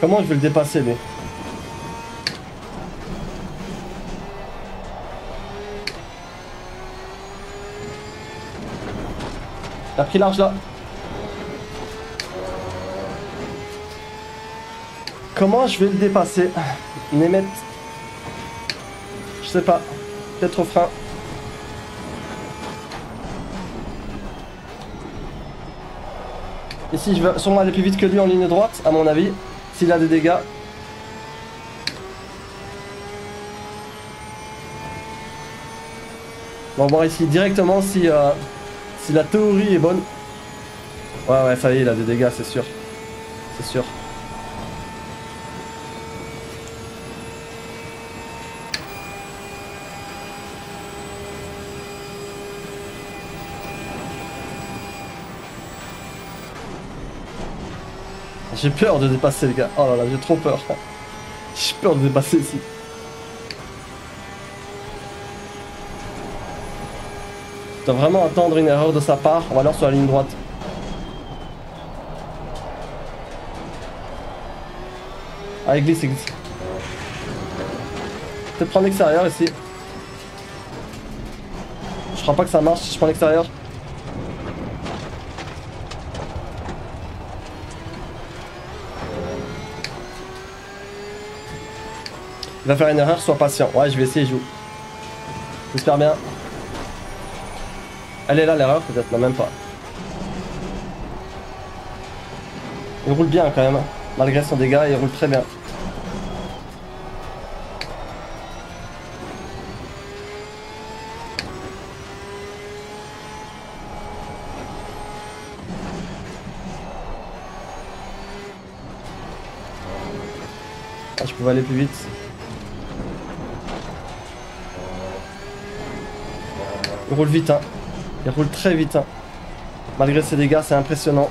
Comment je vais le dépasser mais... Il a pris large là. Comment je vais le dépasser? Német. Je sais pas. Peut-être au frein. Ici, je vais sûrement aller plus vite que lui en ligne droite, à mon avis, s'il a des dégâts. On va voir ici directement si, si la théorie est bonne. Ouais, ouais, ça y est, il a des dégâts, c'est sûr. C'est sûr. J'ai peur de dépasser le gars. Oh là là, j'ai trop peur. J'ai peur de dépasser ici. Je dois vraiment attendre une erreur de sa part. On va aller sur la ligne droite. Allez, glisse, glisse. Peut-être prendre l'extérieur ici. Je crois pas que ça marche si je prends l'extérieur. Il va faire une erreur, sois patient. Ouais, je vais essayer, Jules. J'espère bien. Elle est là l'erreur, peut-être, non, même pas. Il roule bien quand même. Malgré son dégât, il roule très bien. Ah, je pouvais aller plus vite. Il roule vite, hein. Il roule très vite, hein. Malgré ses dégâts, c'est impressionnant.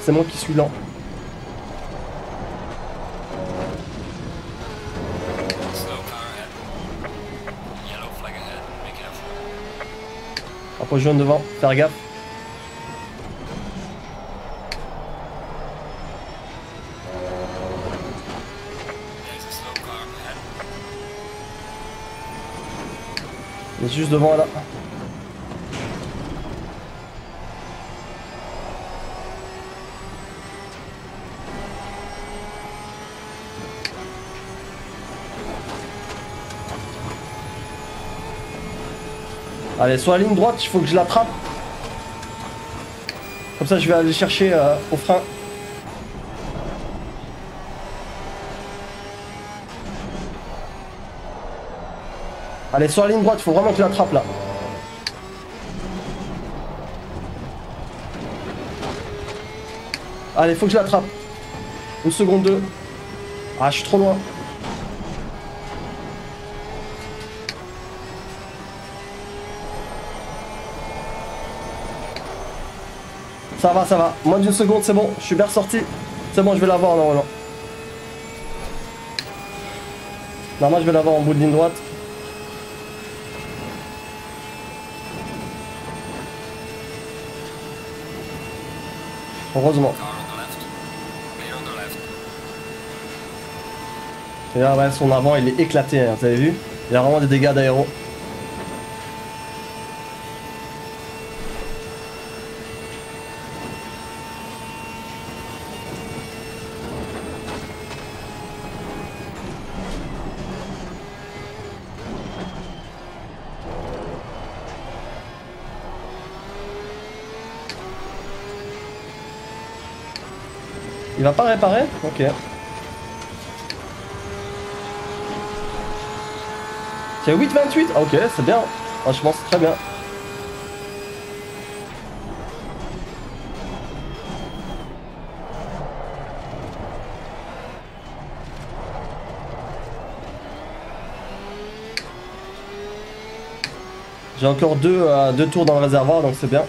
C'est moi qui suis lent. Après jaune devant, faire gaffe. Il est juste devant là. Allez, sur la ligne droite, il faut que je l'attrape. Comme ça, je vais aller chercher au frein. Allez, sur la ligne droite, il faut vraiment que je l'attrape là. Allez, il faut que je l'attrape. Une seconde, deux. Ah, je suis trop loin. Ça va, ça va. Moins d'une seconde, c'est bon. Je suis bien ressorti. C'est bon, je vais l'avoir normalement. Normalement, je vais l'avoir en bout de ligne droite. Heureusement. Et là, ouais, son avant, il est éclaté, hein, vous avez vu? Il y a vraiment des dégâts d'aéro. Il va pas réparer? Ok. C'est 8,28? Ah ok, c'est bien. Franchement, c'est très bien. J'ai encore deux tours dans le réservoir, donc c'est bien.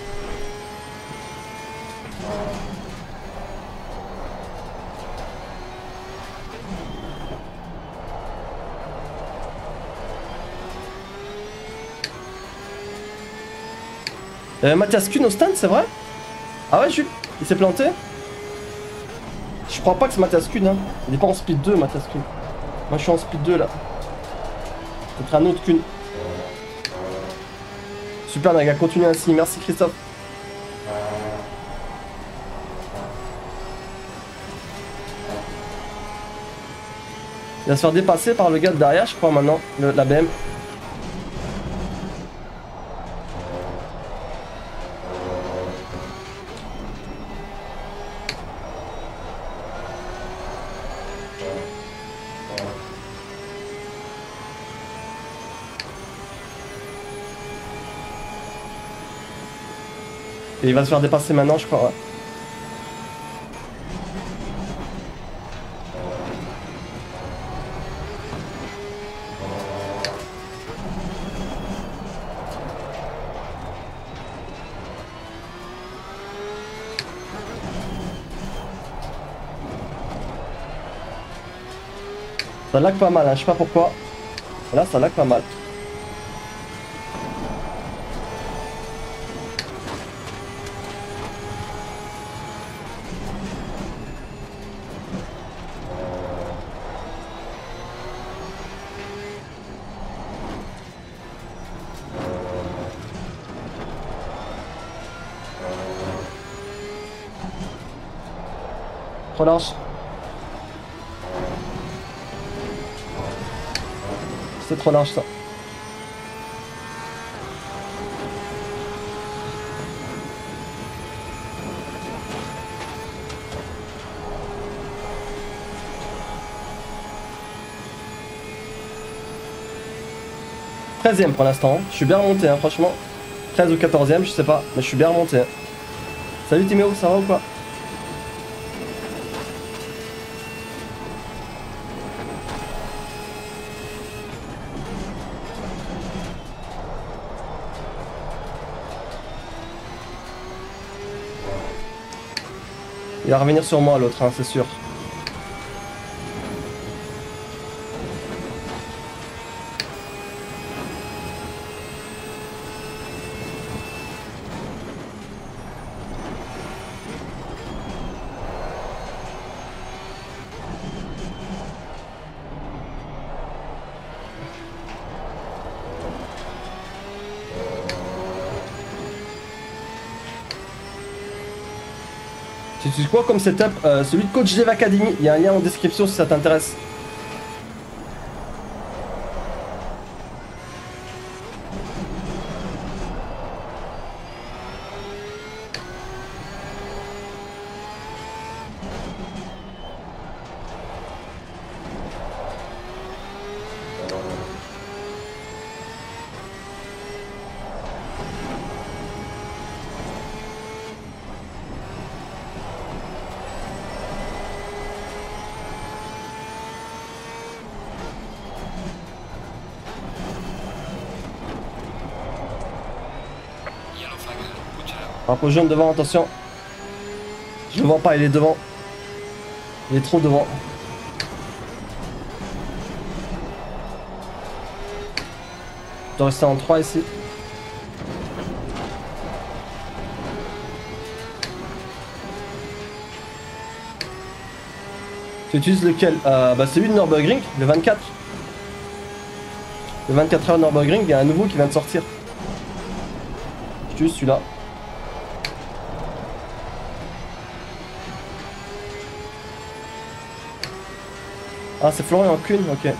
Mathias Kuhn au stand, c'est vrai? Ah ouais, Jules, il s'est planté? Je crois pas que c'est Mathias Kuhn, hein. Il est pas en speed 2, Mathias Kuhn. Moi, je suis en speed 2, là. Peut-être un autre Kuhn. Super, Naga, continue ainsi. Merci, Christophe. Il va se faire dépasser par le gars de derrière, je crois, maintenant, la BM. Et il va se faire dépasser maintenant, je crois. Ça lag pas mal, hein, je sais pas pourquoi. Là, ça lag pas mal. Relance. C'est trop large ça. Treizième pour l'instant, je suis bien remonté hein, franchement. 13 ou 14ème, je sais pas, mais je suis bien remonté. Hein. Salut Timéo, ça va ou quoi? Il va revenir sur moi l'autre, hein, c'est sûr. C'est quoi comme setup? Celui de Coach Dev Academy, il y a un lien en description si ça t'intéresse. Drapeau jaune devant, attention. Je le vois pas, il est devant. Il est trop devant. Je dois rester en 3 ici. Tu utilises lequel? Bah celui de Nürburgring, le 24. Le 24 heures Nürburgring, il y a un nouveau qui vient de sortir. J'utilise celui-là. Ah, c'est Florian Kuhn, ok.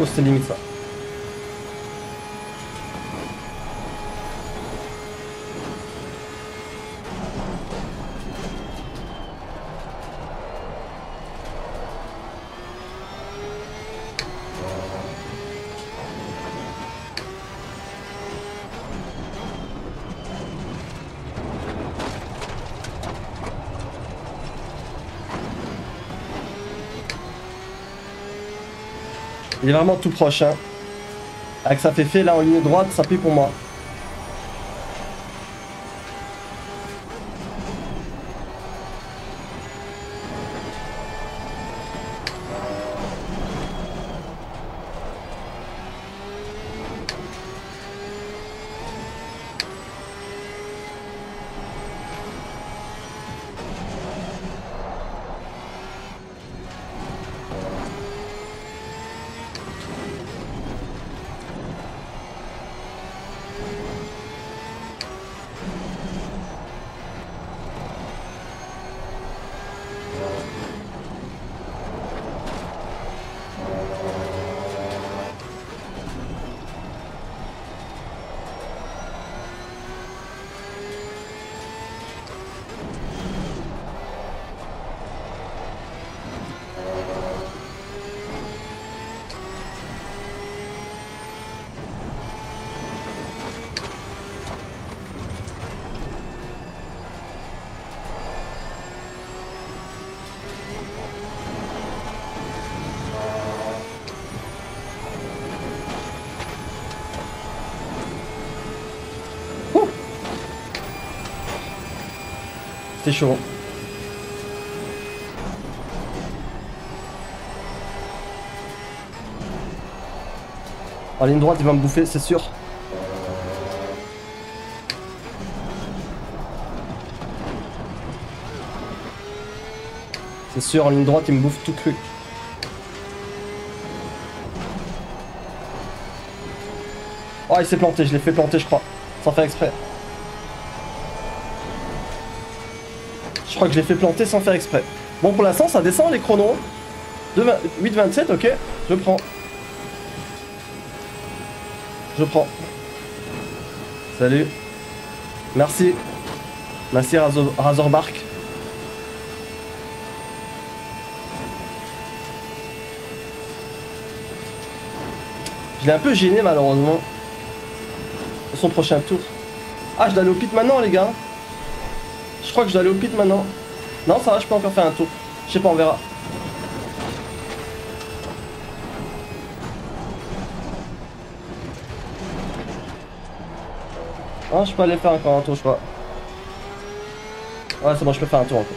Oh, c'est limite ça. Il est vraiment tout proche hein. Avec sa féfé là en ligne droite, ça pue pour moi. C'était chaud. En ligne droite, il va me bouffer, c'est sûr. C'est sûr, en ligne droite, il me bouffe tout cru. Oh, il s'est planté, je l'ai fait planter, je crois. Sans faire exprès. Je crois que je l'ai fait planter sans faire exprès. Bon, pour l'instant, ça descend les chronos. 8,27, ok. Je prends. Je prends. Salut. Merci. Merci Razorbark. Je l'ai un peu gêné malheureusement. Pour son prochain tour. Ah, je dois aller au pit maintenant les gars. Je crois que je dois aller au pit maintenant. Non, ça va, je peux encore faire un tour. Je sais pas, on verra. Ah, je peux aller faire encore un tour, je crois. Ouais, c'est bon, je peux faire un tour encore.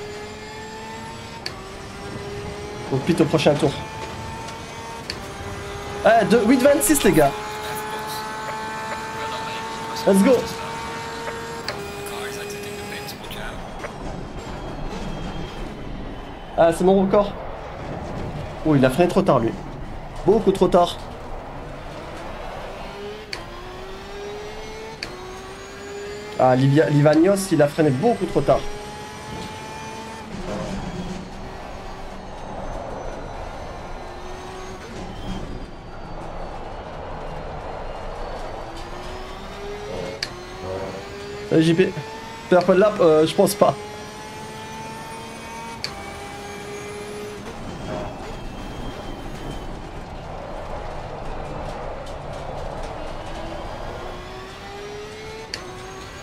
Au pit au prochain tour. Ah, 8,26 les gars. Let's go. Ah, c'est mon record. Oh, il a freiné trop tard lui. Beaucoup trop tard. Ah, Livagnos, il a freiné beaucoup trop tard. JP, faire pas de lap, je pense pas.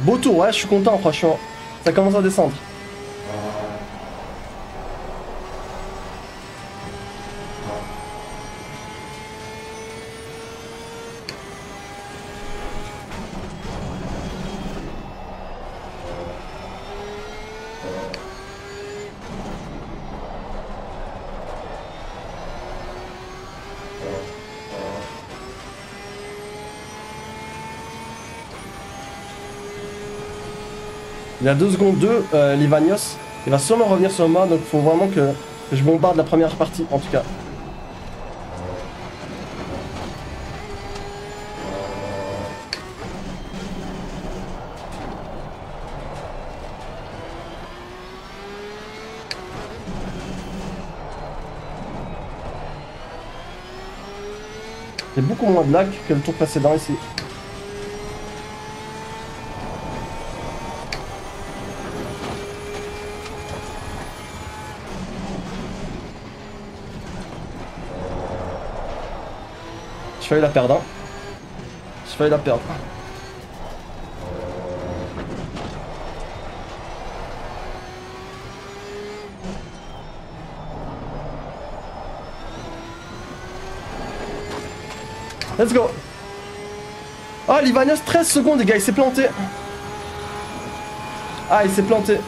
Beau tour, ouais, je suis content, franchement. Ça commence à descendre. Il y a 2 secondes 2, Livagnos, il va sûrement revenir sur moi, donc faut vraiment que je bombarde la première partie, en tout cas. Il y a beaucoup moins de lag que le tour précédent ici. J'ai failli la perdre, hein. J'ai failli la perdre. Let's go. Ah, Livagnos, 13 secondes, les gars, il s'est planté. Ah, il s'est planté.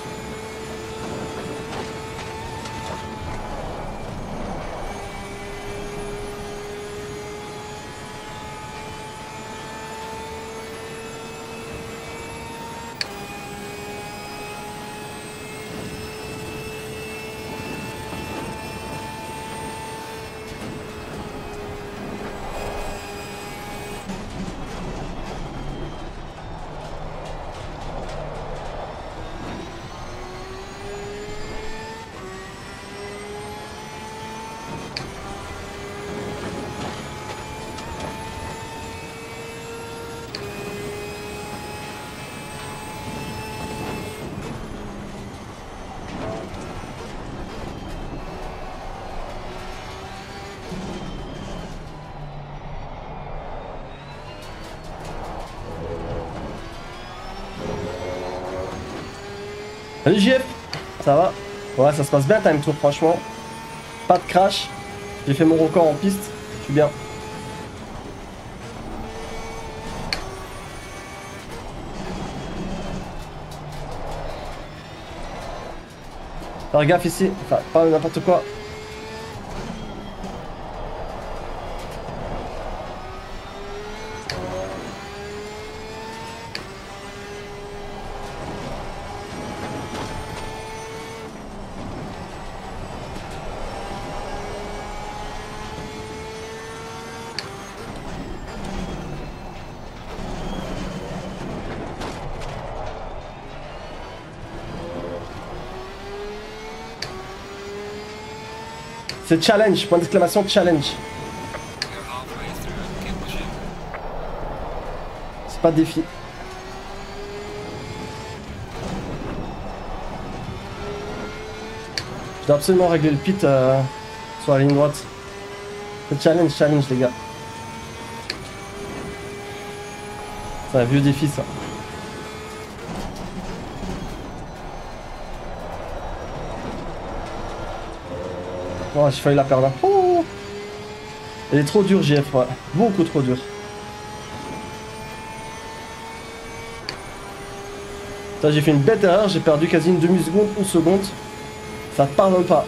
Salut GF, ça va? Ouais, ça se passe bien, time tour, franchement. Pas de crash. J'ai fait mon record en piste. Je suis bien. Faire gaffe ici, enfin, pas n'importe quoi. C'est challenge, point d'exclamation challenge. C'est pas défi. Je dois absolument régler le pit sur la ligne droite. C'est challenge, challenge les gars. C'est un vieux défi ça. Oh, j'ai failli la perdre. Oh, elle est trop dure, GF, ouais. Beaucoup trop dure. Ça, j'ai fait une bête erreur, j'ai perdu quasi une demi-seconde, une seconde. Ça ne pardonne pas.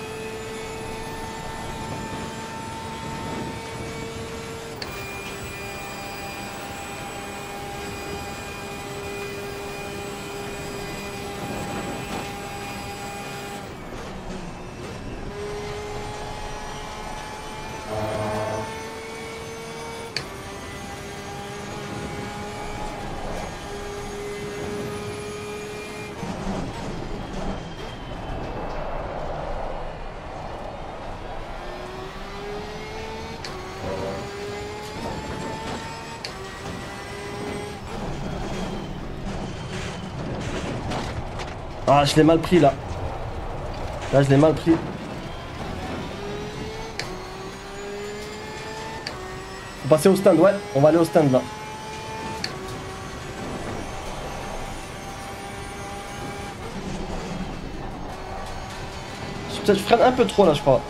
Ah, je l'ai mal pris là. Là, je l'ai mal pris. Faut passer au stand, ouais. On va aller au stand là. Peut-être je freine un peu trop là, je crois.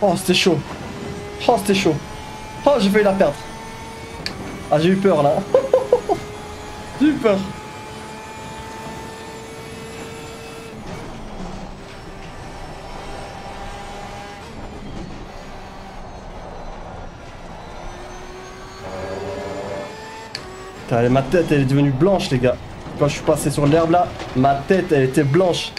Oh, c'était chaud. Oh, c'était chaud. Oh, j'ai failli la perdre. Ah, j'ai eu peur là. J'ai eu peur. Putain, ma tête, elle est devenue blanche, les gars. Quand je suis passé sur l'herbe là, ma tête, elle était blanche.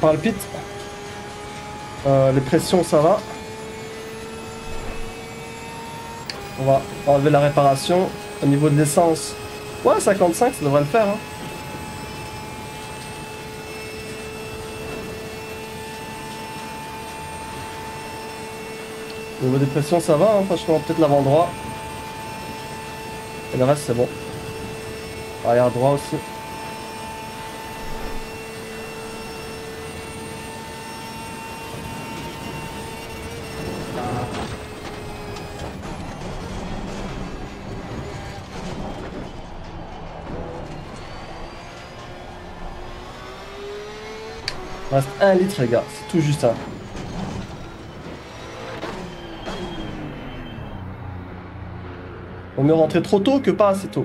Par le pit, les pressions ça va. On va enlever la réparation. Au niveau de l'essence, ouais, 55 ça devrait le faire hein. Au niveau des pressions ça va hein, franchement peut-être l'avant droit et le reste c'est bon. Arrière droit aussi. Reste 1 litre les gars, c'est tout juste ça. Vaut mieux rentrer trop tôt que pas assez tôt.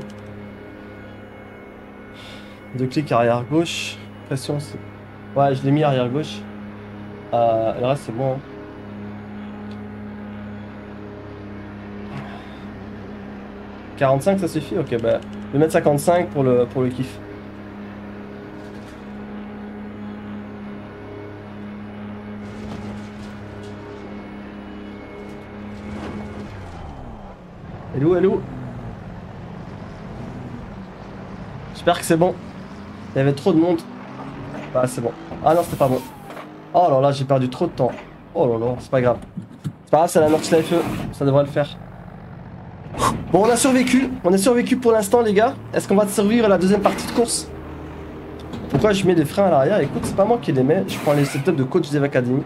Deux clics arrière gauche. Pression, c'est... Ouais, je l'ai mis arrière gauche. Le reste, c'est bon. Hein. « 45, ça suffit ? » Ok, bah, je vais mettre 55 pour le kiff. Elle est où, elle est où ? J'espère que c'est bon. Il y avait trop de monde. Bah, c'est bon. Ah non, c'était pas bon. Oh là là, j'ai perdu trop de temps. Oh là là, c'est pas grave. C'est pas grave, c'est la Nordschleife, ça devrait le faire. Bon, on a survécu pour l'instant les gars. Est-ce qu'on va survivre à la deuxième partie de course? Pourquoi je mets des freins à l'arrière? Écoute, c'est pas moi qui les mets, je prends les setups de coach des Academy.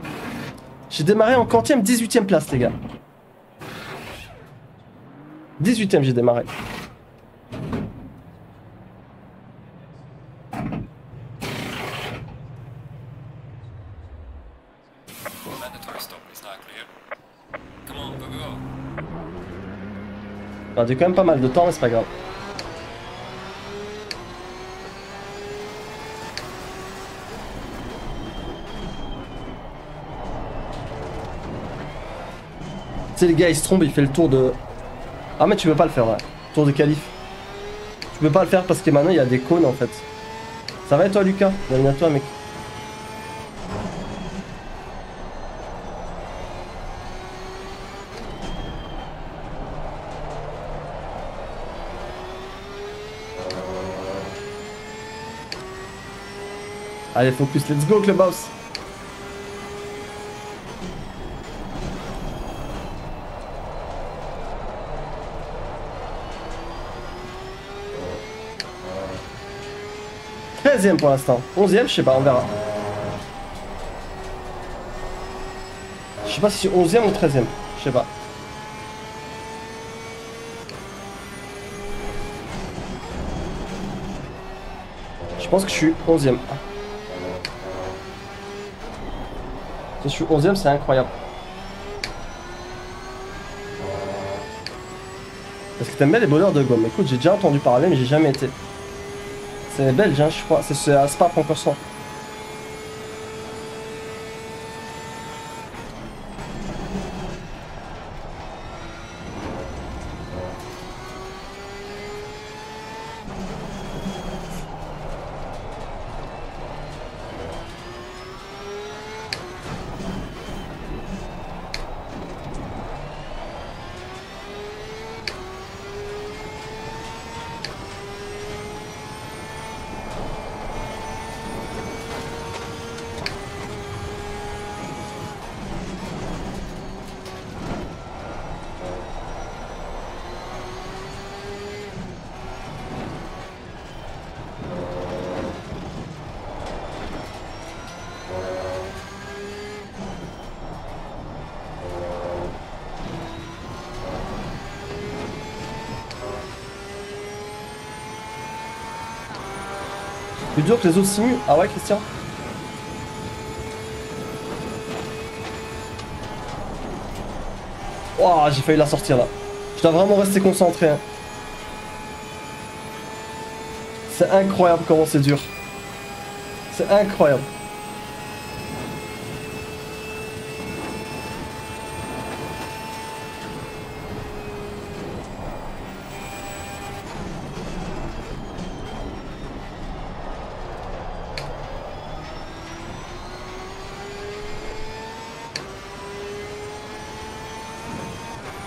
J'ai démarré en quantième, 18ème place les gars. 18ème j'ai démarré. On a quand même pas mal de temps, mais c'est pas grave. Tu sais, les gars, ils se trompent, il fait le tour de... Ah, mais tu peux pas le faire, ouais. Tour de qualif. Tu peux pas le faire parce que maintenant, il y a des cônes, en fait. Ça va et toi, Lucas? Bienvenue à toi, mec. Allez, focus, let's go Clubhouse. Treizième pour l'instant. 11ème, je sais pas, on verra. Je sais pas si c'est 11ème ou 13ème, je sais pas. Je pense que je suis 11ème. Je suis 11ème, c'est incroyable. Parce que t'aimes bien les voleurs de gomme. Écoute, j'ai déjà entendu parler, mais j'ai jamais été. C'est belge, hein, je crois. C'est ce Spa Francorchamps. Plus dur que les autres simus. Ah ouais, Christian? Ouah, j'ai failli la sortir là. Je dois vraiment rester concentré. Hein. C'est incroyable comment c'est dur. C'est incroyable.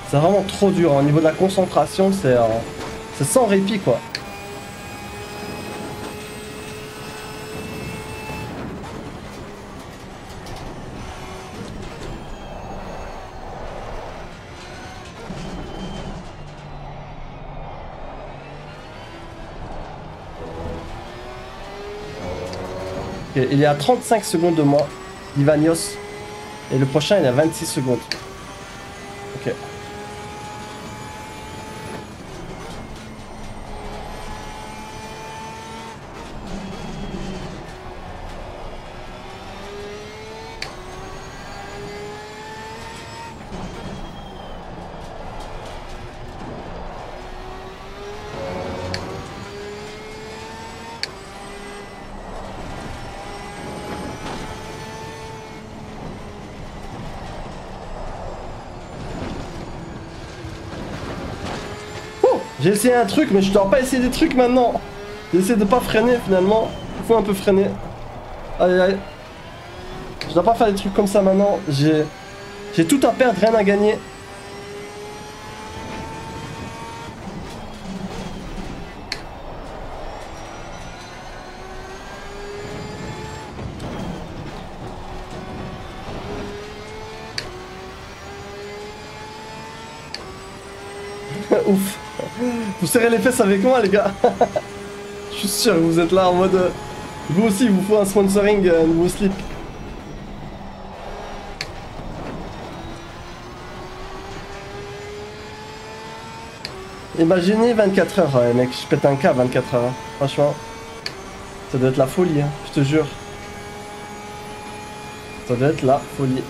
C'est vraiment trop dur, hein. Au niveau de la concentration, c'est sans répit quoi. Okay, il est à 35 secondes de moi, Ivanios, et le prochain il est à 26 secondes. Ok. J'ai essayé un truc, mais je dois pas essayer des trucs maintenant. J'essaie de pas freiner finalement. Il faut un peu freiner. Allez, allez. Je dois pas faire des trucs comme ça maintenant. J'ai tout à perdre, rien à gagner. Ouf. Vous serrez les fesses avec moi les gars. Je suis sûr que vous êtes là en mode... Vous aussi, il vous faut un sponsoring, un nouveau slip. Imaginez 24 heures, ouais, mec, je pète un câble 24 heures. Hein. Franchement, ça doit être la folie, hein, je te jure. Ça doit être la folie.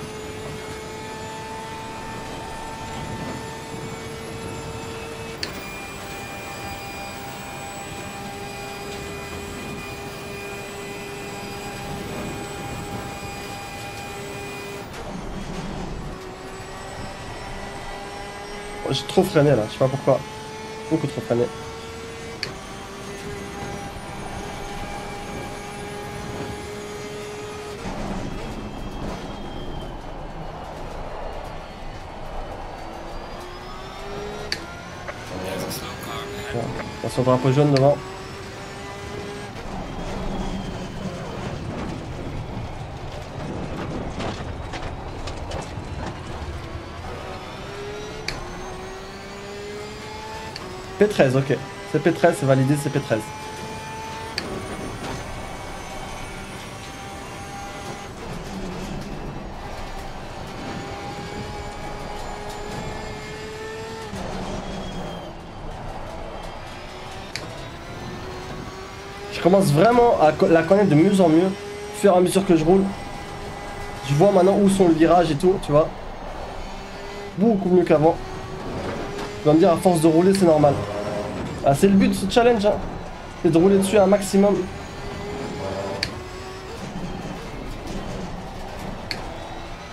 J'ai trop freiné là, je sais pas pourquoi. Beaucoup trop freiné. Ouais. Attention au drapeau jaune devant. P13, ok. C'est P13, c'est validé, c'est P13. Je commence vraiment à la connaître de mieux en mieux. Au fur et à mesure que je roule, je vois maintenant où sont les virages et tout, tu vois. Beaucoup mieux qu'avant. Tu vas me dire à force de rouler c'est normal. Ah, c'est le but de ce challenge, hein. C'est de rouler dessus un maximum.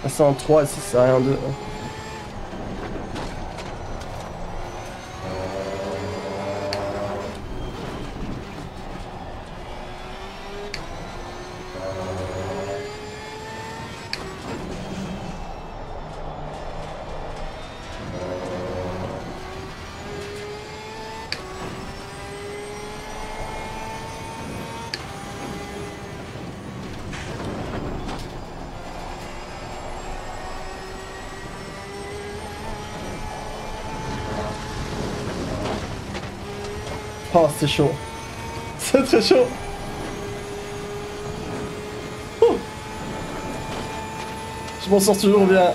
Passer en 3, 6, rien en 2. Oh, c'est chaud. C'est très chaud. Oh. Je m'en sors toujours bien.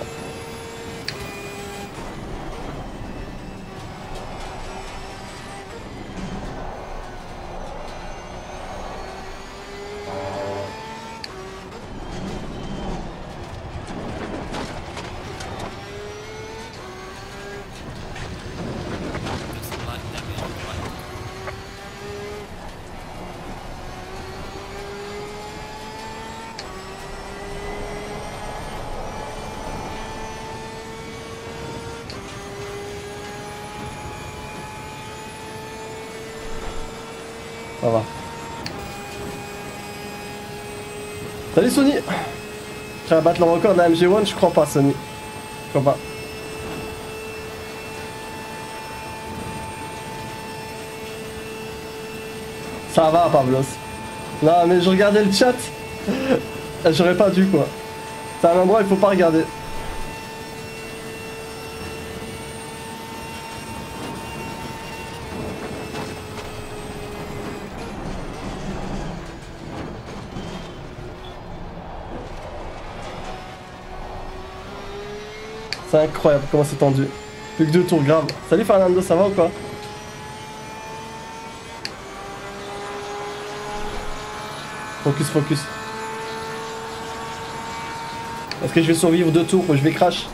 Salut Sony! Prêt à battre le record d'un MG1? Je crois pas Sony. Je crois pas. Ça va Pablos. Non mais je regardais le chat. J'aurais pas dû quoi. C'est un endroit il faut pas regarder. C'est incroyable comment c'est tendu. Plus que 2 tours graves. Salut Fernando, ça va ou quoi? Focus, focus. Est-ce que je vais survivre 2 tours ou je vais crash?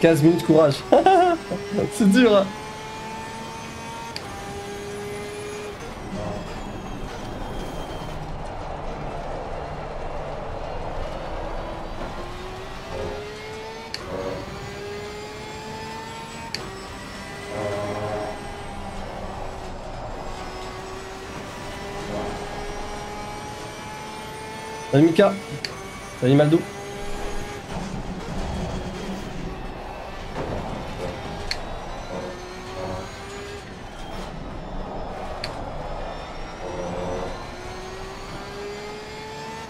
15 minutes courage. C'est dur hein. Salut Mika, salut Maldo.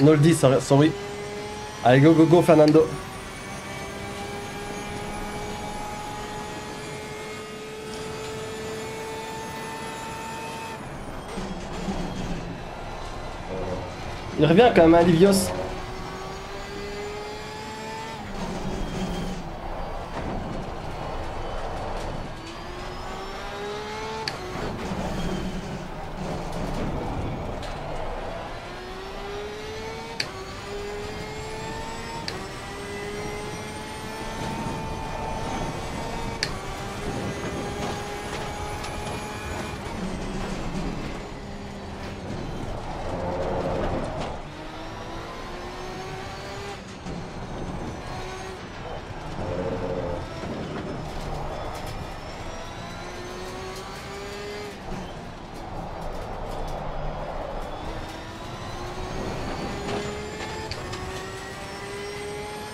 Noldi, sorry. Allez, go, go, go, Fernando. Il revient quand même à Livios.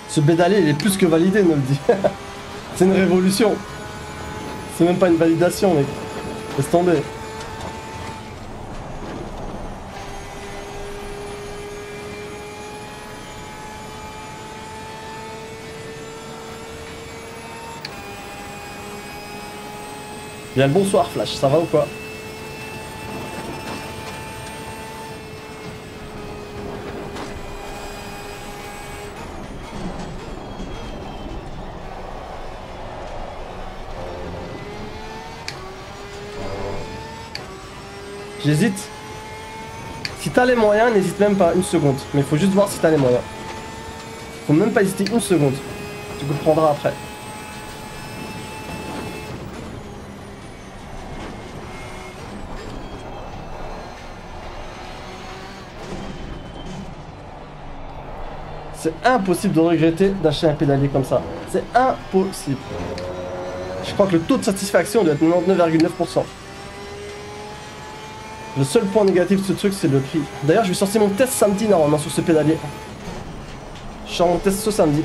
Ce pédalier il est plus que validé, Noldi. C'est une révolution. C'est même pas une validation, mec. Laisse tomber. Bien le bonsoir, Flash. Ça va ou quoi? J'hésite. Si t'as les moyens, n'hésite même pas une seconde. Mais il faut juste voir si t'as les moyens. Faut même pas hésiter une seconde. Tu comprendras après. C'est impossible de regretter d'acheter un pédalier comme ça. C'est impossible. Je crois que le taux de satisfaction doit être 99,9%. Le seul point négatif de ce truc, c'est le prix. D'ailleurs, je vais sortir mon test samedi normalement sur ce pédalier. Je sors mon test ce samedi.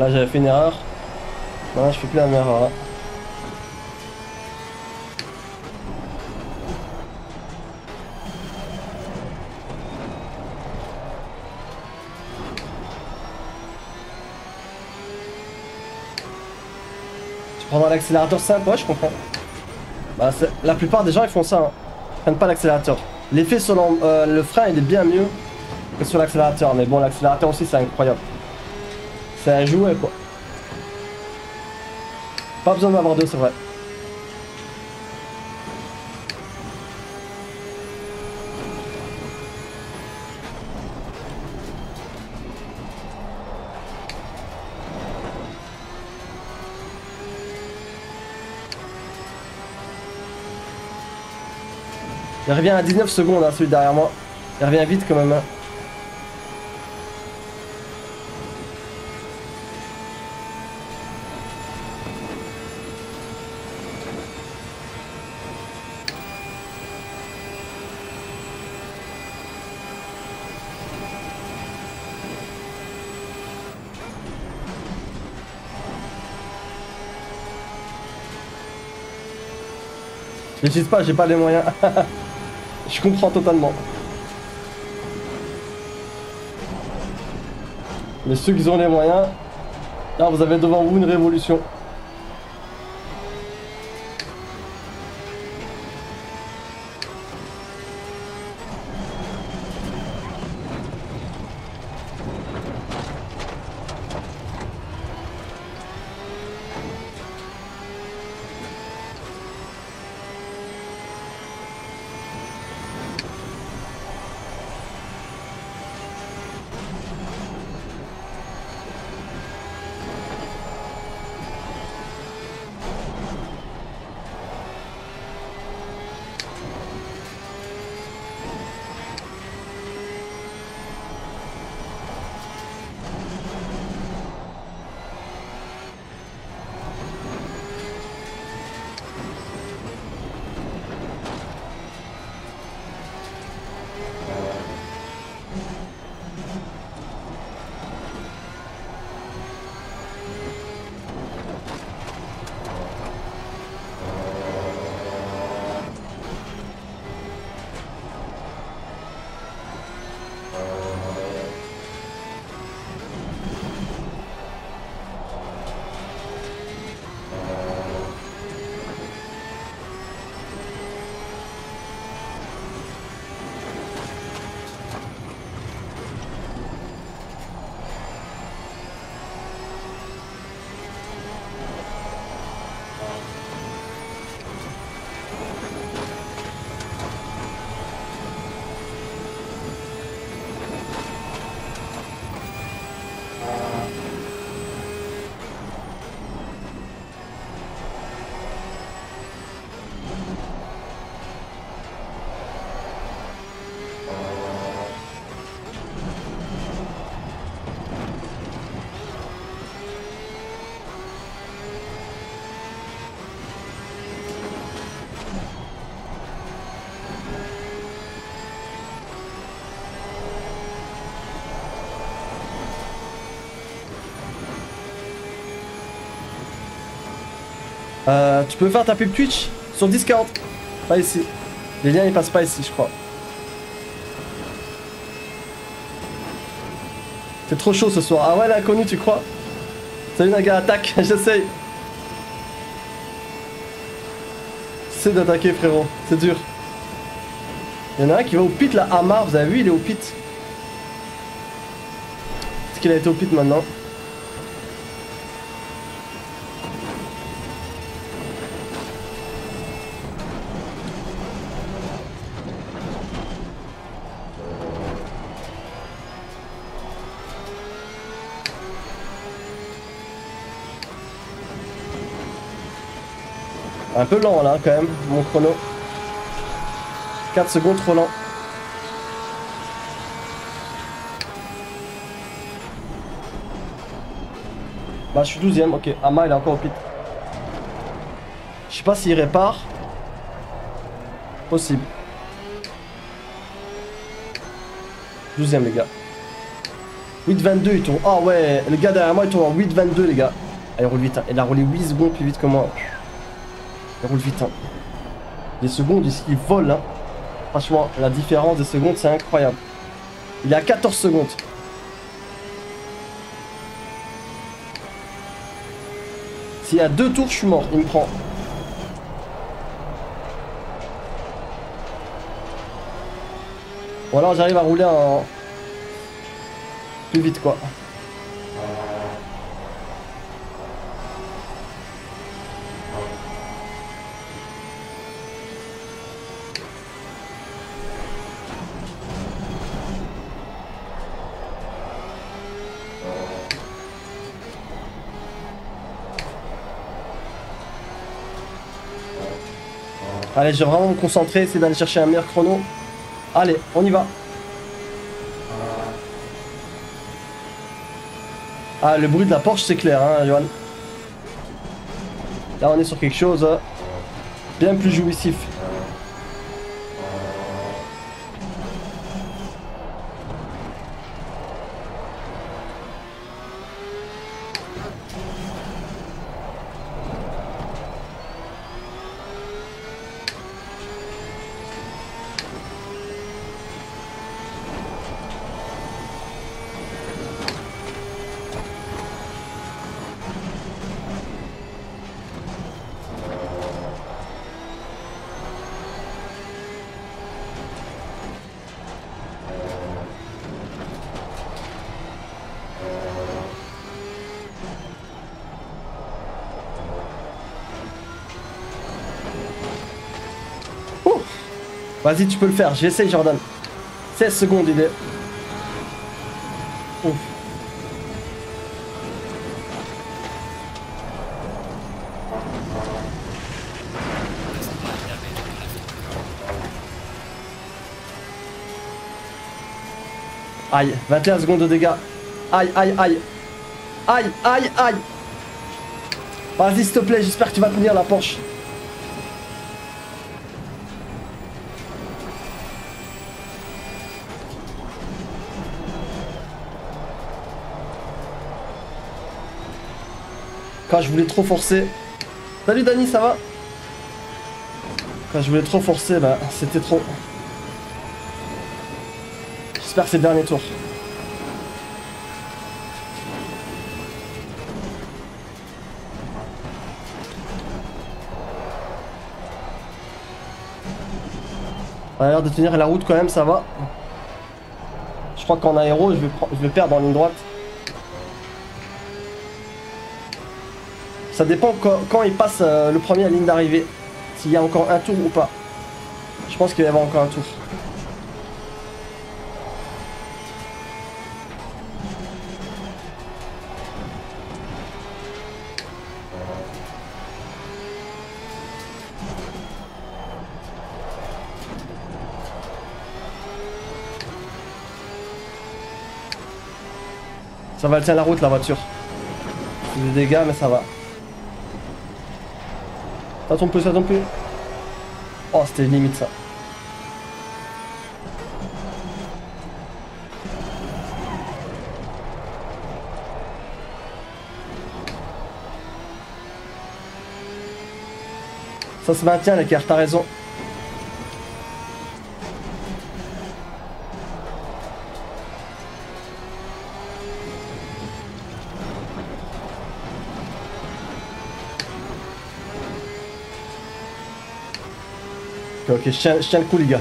Là j'avais fait une erreur. Là, je fais plus la même erreur là. Tu prendras l'accélérateur simple, ouais je comprends. Bah, la plupart des gens ils font ça, hein. Ils prennent pas l'accélérateur. L'effet sur le frein il est bien mieux que sur l'accélérateur, mais bon l'accélérateur aussi c'est incroyable. C'est un jouet quoi. Pas besoin d'avoir deux, c'est vrai. Il revient à 19 secondes hein, celui derrière moi. Il revient vite quand même. Hein. J'hésite pas, j'ai pas les moyens. Je comprends totalement. Mais ceux qui ont les moyens, là vous avez devant vous une révolution. Tu peux faire ta pub Twitch sur Discord. Pas ici. Les liens ils passent pas ici je crois. C'est trop chaud ce soir. Ah ouais l'inconnu tu crois? Salut Naga, attaque, j'essaye. C'est d'attaquer frérot, c'est dur. Il y en a un qui va au pit là, Hamar, vous avez vu il est au pit. Est-ce qu'il a été au pit maintenant? Un peu lent là quand même, mon chrono. 4 secondes trop lent. Bah je suis 12ème, ok. Ama il est encore au pit. Je sais pas s'il répare. Possible. 12ème les gars. 8-22 il tourne. Ah ouais, le gars derrière moi il tourne en 8-22 les gars. Ah, il roule vite, hein. Il a roulé 8 secondes plus vite que moi. Il roule vite hein. Les secondes ici ils volent hein. Franchement la différence des secondes c'est incroyable. Il est à 14 secondes. S'il y a 2 tours je suis mort, il me prend. Ou alors j'arrive à rouler un... plus vite quoi. Allez, je vais vraiment me concentrer, essayer d'aller chercher un meilleur chrono. Allez, on y va. Ah, le bruit de la Porsche, c'est clair, hein, Johan. Là, on est sur quelque chose bien plus jouissif. Vas-y, tu peux le faire, j'essaye Jordan. 16 secondes, il est. Ouf. Aïe, 21 secondes de dégâts. Aïe, aïe, aïe. Aïe, aïe, aïe. Vas-y, s'il te plaît, j'espère que tu vas tenir la Porsche. Quand je voulais trop forcer... Salut Dani, ça va? Quand je voulais trop forcer, bah c'était trop. J'espère que c'est le dernier tour. On a l'air de tenir la route quand même, ça va. Je crois qu'en aéro, je vais perdre en ligne droite. Ça dépend quand il passe le premier à la ligne d'arrivée. S'il y a encore un tour ou pas. Je pense qu'il va y avoir encore un tour. Ça va, elle tient la route la voiture. C'est des dégâts mais ça va. Ça tombe plus, ça tombe plus. Oh, c'était limite ça. Ça se maintient la carte, t'as raison. Ok, je tiens le coup les gars.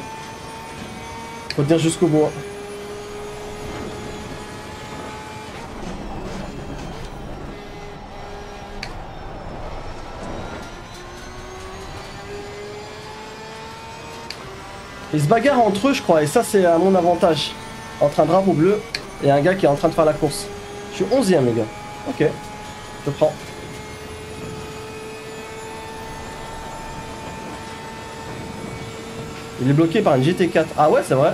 Faut tenir jusqu'au bout. Hein. Ils se bagarrent entre eux je crois, et ça c'est à mon avantage. Entre un drapeau bleu et un gars qui est en train de faire la course. Je suis 11ème les gars. Ok, je prends. Il est bloqué par une GT4. Ah ouais, c'est vrai.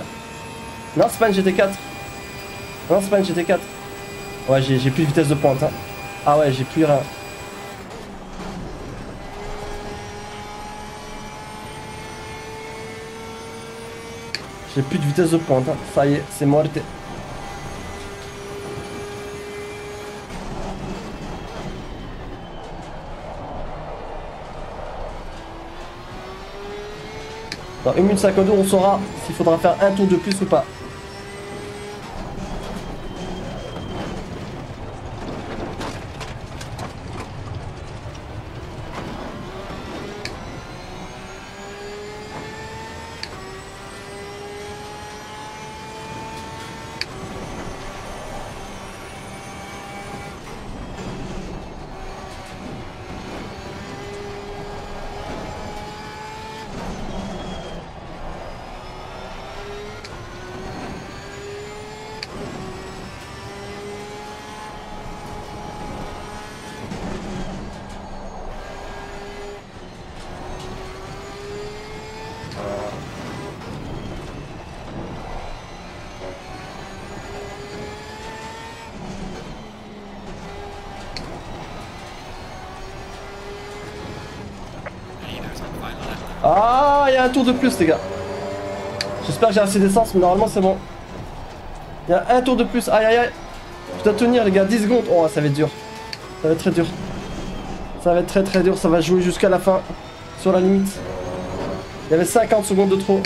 Non, c'est pas une GT4. Non, c'est pas une GT4. Ouais, j'ai plus de vitesse de pointe. Hein. Ah ouais, j'ai plus rien. J'ai plus de vitesse de pointe. Hein. Ça y est, c'est mort. Dans 1 minute 52, on saura s'il faudra faire un tour de plus ou pas. Un tour de plus les gars. J'espère que j'ai assez d'essence mais normalement c'est bon. Il y a un tour de plus. Aïe aïe aïe. Je dois tenir les gars 10 secondes. Oh ça va être dur. Ça va être très dur. Ça va être très très dur. Ça va jouer jusqu'à la fin. Sur la limite. Il y avait 50 secondes de trop.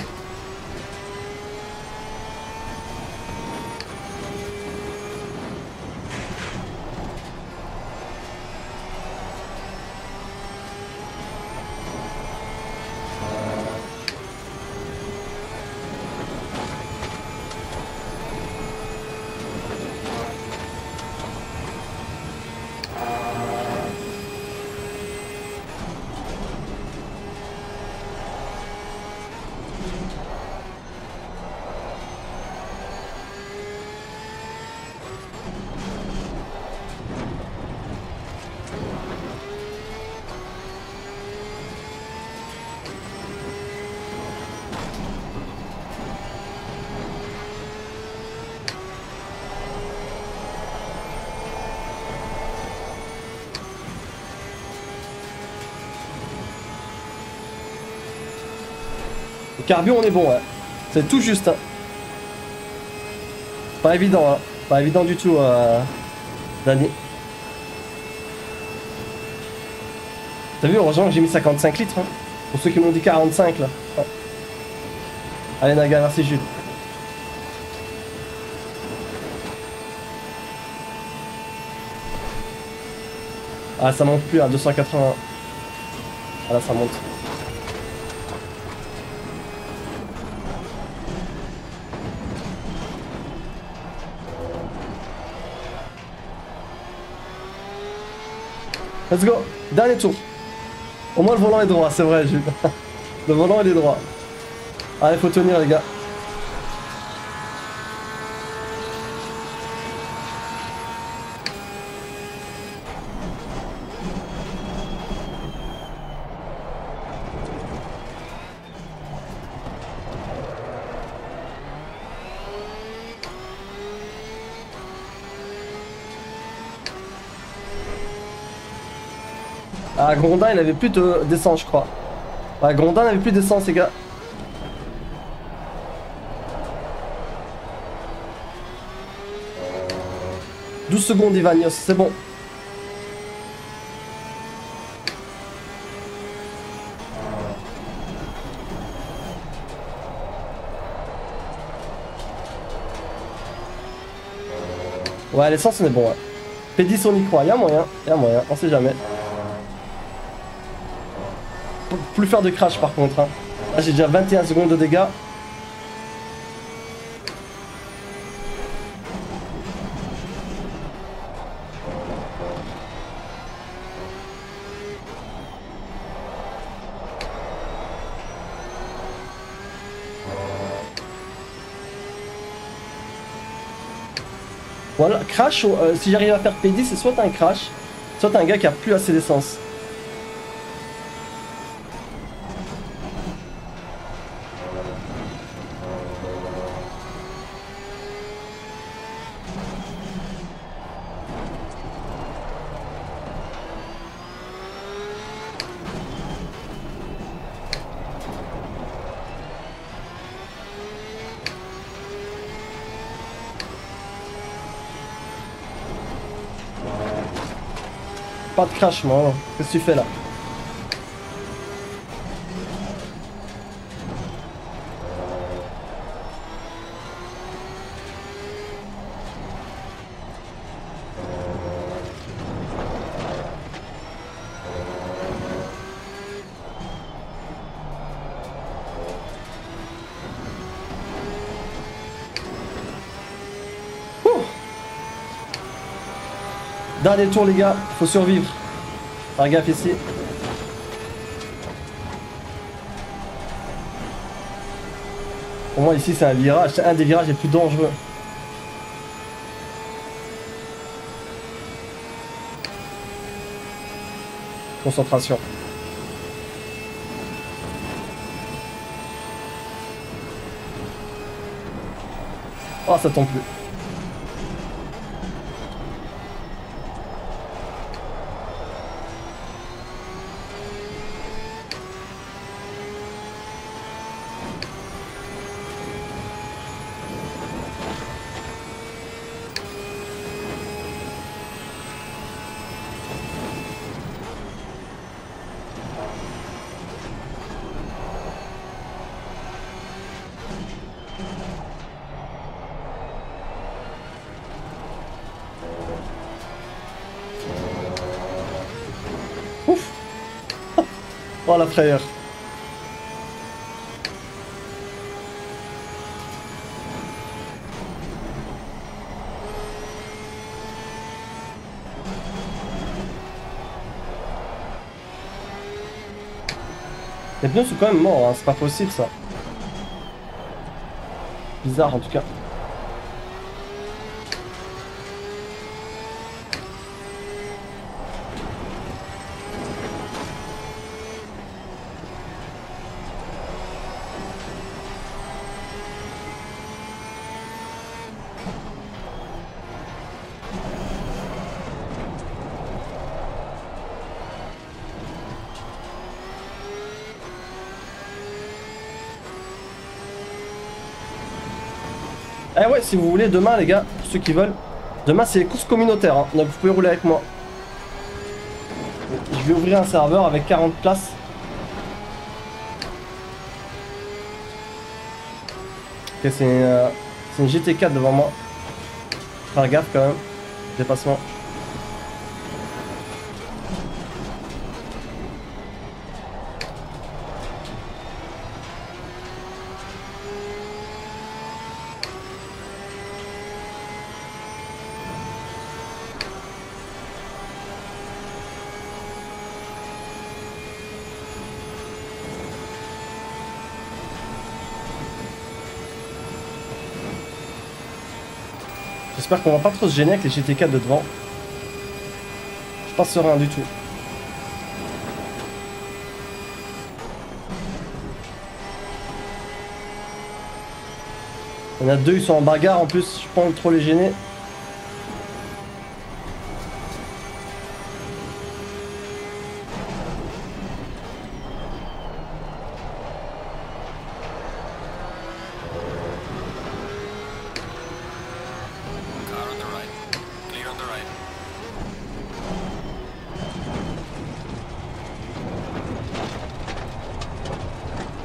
Carbu, on est bon, ouais. C'est tout juste. Hein. Pas évident, hein. Pas évident du tout, Dani. T'as vu, heureusement que j'ai mis 55 litres. Hein. Pour ceux qui m'ont dit 45, là. Ouais. Allez, Naga, merci, Jules. Ah, ça monte plus, à 280. Ah, là, ça monte. Let's go. Dernier tour. Au moins le volant est droit, c'est vrai Jules. Le volant il est droit. Allez, faut tenir les gars. Ah, Grondin il avait plus d'essence je crois. Ah, Grondin n'avait plus d'essence les gars. « 12 secondes Ivanios, c'est bon. Ouais, l'essence on est bon, ouais. P10 on y croit, y'a moyen, on sait jamais. Plus faire de crash par contre, hein. Là j'ai déjà 21 secondes de dégâts. Voilà, crash, si j'arrive à faire P10, c'est soit un crash, soit un gars qui a plus assez d'essence. Pas de crash, moi. Qu'est-ce que tu fais là? Dernier tour les gars, faut survivre. Faire gaffe ici. Pour moi ici c'est un virage, c'est un des virages les plus dangereux. Concentration. Oh ça tombe plus. Oh la frayeur. Les pneus sont quand même morts, hein. C'est pas possible ça. Bizarre en tout cas. Eh ouais, si vous voulez, demain les gars, pour ceux qui veulent, demain c'est les courses communautaires, hein. Donc vous pouvez rouler avec moi. Je vais ouvrir un serveur avec 40 places. Ok, c'est une GT4 devant moi. Faire gaffe quand même, dépassement. J'espère qu'on va pas trop se gêner avec les GT4 de devant. Je suis pas serein du tout. Il y en a deux, ils sont en bagarre en plus, je suis pas trop les gêner.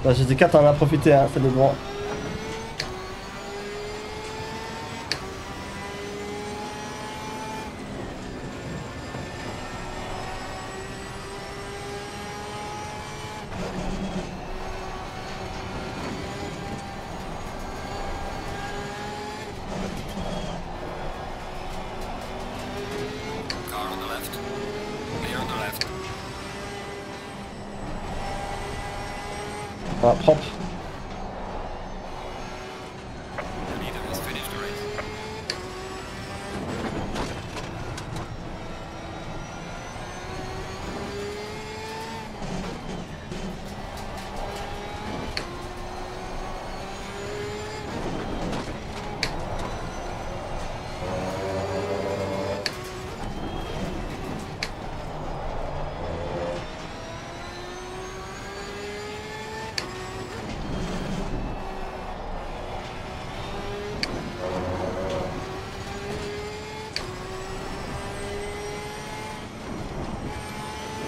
La GT4 en a profité, hein, c'est le bon. Ah, propre.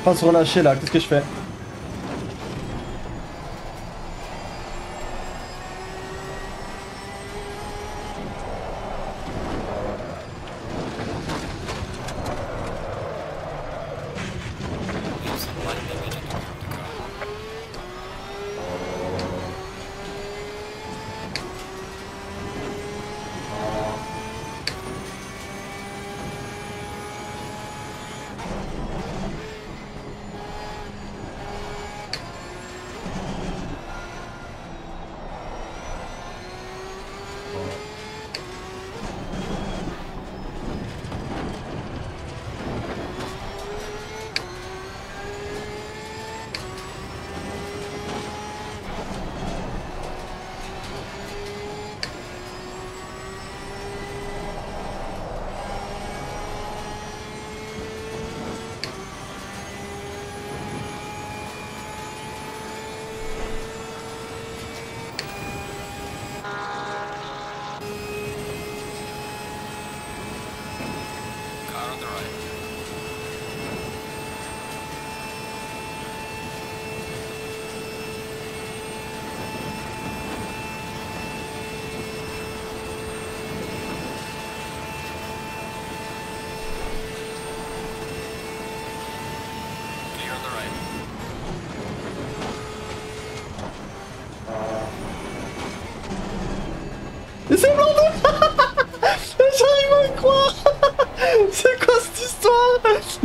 Pas se relâcher là, qu'est-ce que je fais?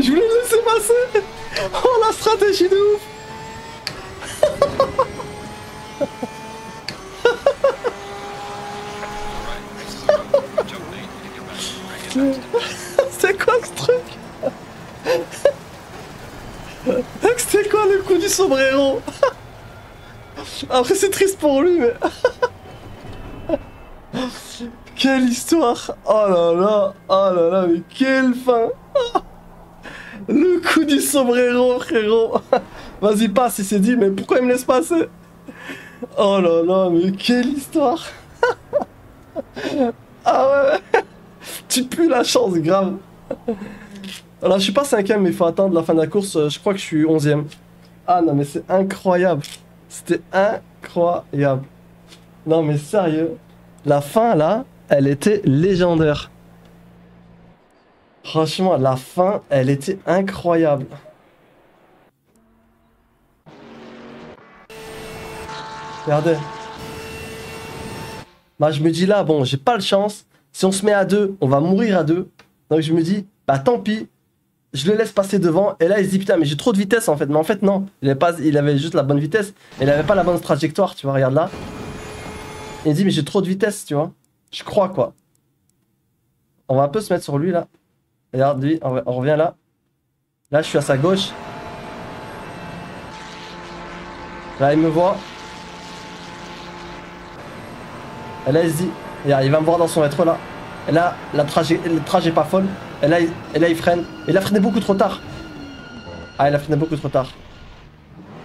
Je voulais le laisser passer. Oh la stratégie de ouf. C'est quoi ce truc? C'était quoi le coup du sombrero? Après c'est triste pour lui mais... Quelle histoire! Oh là là, mais quelle fin! Le coup du sombrero, frérot! Vas-y, passe, il s'est dit, mais pourquoi il me laisse passer? Oh là là, mais quelle histoire! Ah ouais! Tu pues la chance, grave! Alors, je suis pas 5ème, mais il faut attendre la fin de la course, je crois que je suis 11ème. Ah non, mais c'est incroyable! C'était incroyable! Non, mais sérieux! La fin, là, elle était légendaire. Franchement, la fin, elle était incroyable. Regardez. Bah, je me dis là, bon, j'ai pas de chance. Si on se met à deux, on va mourir à deux. Donc je me dis, bah tant pis. Je le laisse passer devant. Et là, il se dit, putain, mais j'ai trop de vitesse en fait. Mais en fait, non. Il avait juste la bonne vitesse. Il avait pas la bonne trajectoire, tu vois, regarde là. Il dit mais j'ai trop de vitesse, tu vois. Je crois quoi. On va un peu se mettre sur lui là. Regarde lui, on revient là. Là je suis à sa gauche. Là il me voit. Et là il se dit, regarde, il va me voir dans son être là. Et là la trajet pas folle. Et là il freine. Et il a freiné beaucoup trop tard. Ah il a freiné beaucoup trop tard.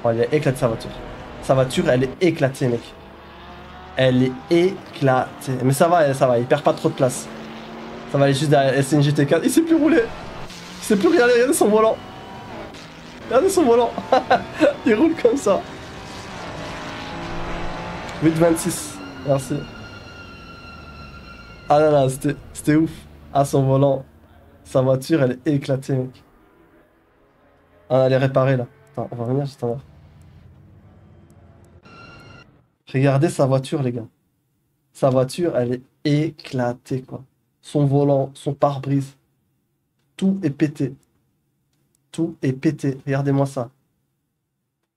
Oh, il a éclaté sa voiture. Sa voiture elle est éclatée mec. Elle est éclatée. Mais ça va, il perd pas trop de place. Ça va aller juste derrière, c'est une GT4. Il sait plus rouler. Il sait plus regarder, regardez son volant. Regardez son volant. Il roule comme ça. 8,26. Merci. Ah là là, c'était ouf. Ah son volant. Sa voiture, elle est éclatée mec. Ah, elle est réparée là. Attends, on va revenir juste en bas. Regardez sa voiture, les gars. Sa voiture, elle est éclatée, quoi. Son volant, son pare-brise. Tout est pété. Tout est pété. Regardez-moi ça.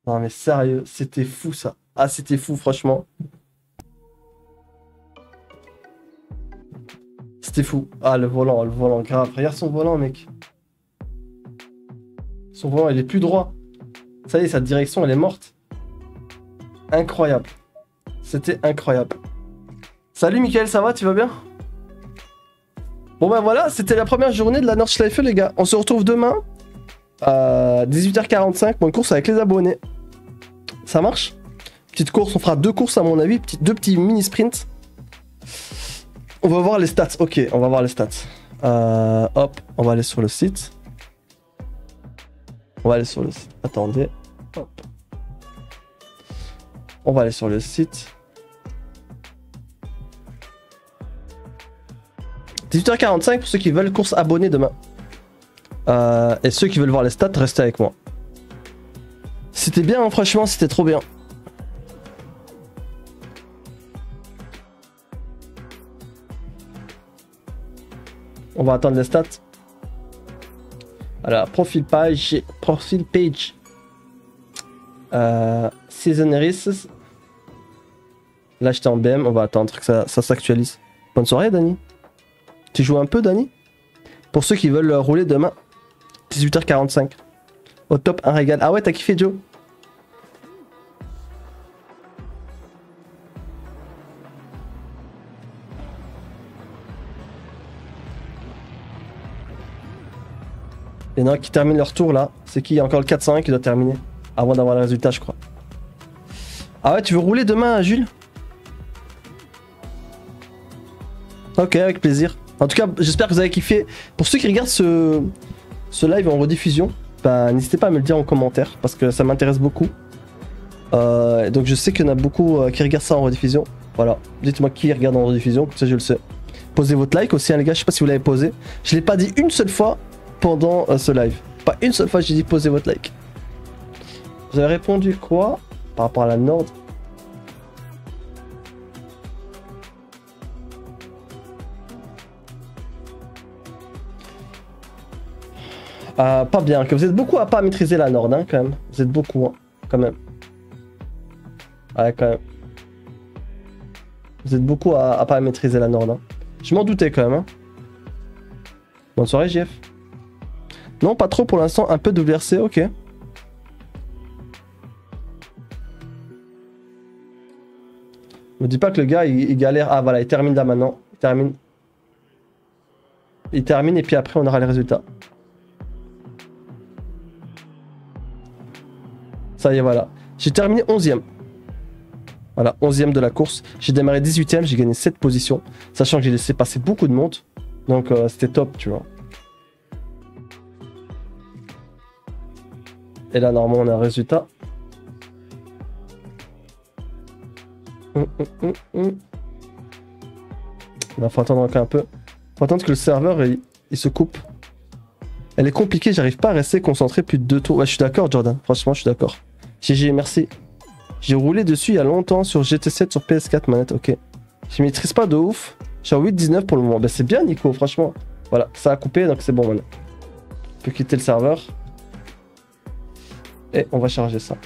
Non, mais sérieux, c'était fou, ça. Ah, c'était fou, franchement. C'était fou. Ah, le volant, grave. Regarde son volant, mec. Son volant, il est plus droit. Ça y est, sa direction, elle est morte. Incroyable. C'était incroyable. Salut, Mickaël, ça va? Tu vas bien? Bon, ben voilà, c'était la première journée de la Nordschleife, les gars. On se retrouve demain à 18h45 pour une course avec les abonnés. Ça marche? Petite course, on fera deux courses, à mon avis. Deux petits mini-sprints. On va voir les stats. Ok, on va voir les stats. Hop, on va aller sur le site. On va aller sur le site. Attendez. Hop. On va aller sur le site. 18h45 pour ceux qui veulent course abonnée demain. Et ceux qui veulent voir les stats, restez avec moi. C'était bien, hein, franchement, c'était trop bien. On va attendre les stats. Alors, profil page. Season races. Là, j'étais en BM. On va attendre que ça s'actualise. Bonne soirée, Dani. Tu joues un peu, Dani? Pour ceux qui veulent rouler demain, 18h45. Au top, un régal. Ah ouais, t'as kiffé, Joe? Il y en a qui terminent leur tour là. C'est qui? Il y a encore le 401 qui doit terminer. Avant d'avoir le résultat, je crois. Ah ouais, tu veux rouler demain, Jules? Ok, avec plaisir. En tout cas, j'espère que vous avez kiffé. Pour ceux qui regardent ce live en rediffusion, bah, n'hésitez pas à me le dire en commentaire parce que ça m'intéresse beaucoup. Donc je sais qu'il y en a beaucoup qui regardent ça en rediffusion. Voilà, dites-moi qui regarde en rediffusion, comme ça je le sais. Posez votre like aussi, hein, les gars, je sais pas si vous l'avez posé. Je l'ai pas dit une seule fois pendant ce live. Pas une seule fois j'ai dit posez votre like. Vous avez répondu quoi par rapport à la Nord? Pas bien, que vous êtes beaucoup à pas maîtriser la Nord, hein, quand même. Vous êtes beaucoup, hein, quand même. Ouais, quand même. Vous êtes beaucoup à pas maîtriser la Nord, hein. Je m'en doutais quand même, hein. Bonne soirée, GF. Non, pas trop pour l'instant, un peu de WRC, ok. Me dis pas que le gars il galère. Ah voilà, il termine là maintenant. Il termine. Il termine et puis après on aura les résultats. Ça y est, voilà. J'ai terminé 11e. Voilà, 11e de la course. J'ai démarré 18e, j'ai gagné 7 positions. Sachant que j'ai laissé passer beaucoup de monde. Donc c'était top, tu vois. Et là, normalement, on a un résultat. Il faut attendre encore un peu. Faut attendre que le serveur il se coupe. Elle est compliquée, j'arrive pas à rester concentré plus de 2 tours. Ouais, je suis d'accord, Jordan. Franchement, je suis d'accord. GG, merci. J'ai roulé dessus il y a longtemps sur GT7 sur PS4 manette. Ok. Je maîtrise pas de ouf. Je suis en 8-19 pour le moment. Bah, c'est bien, Nico, franchement. Voilà, ça a coupé donc c'est bon maintenant. On peut quitter le serveur. Et on va charger ça.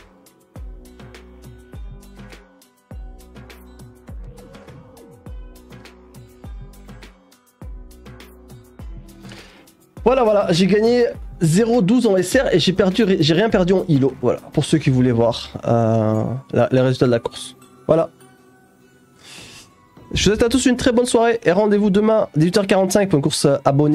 Voilà, voilà, j'ai gagné 0,12 en SR et j'ai rien perdu en ILO. Voilà, pour ceux qui voulaient voir les résultats de la course. Voilà. Je vous souhaite à tous une très bonne soirée et rendez-vous demain 18h45 pour une course abonnée.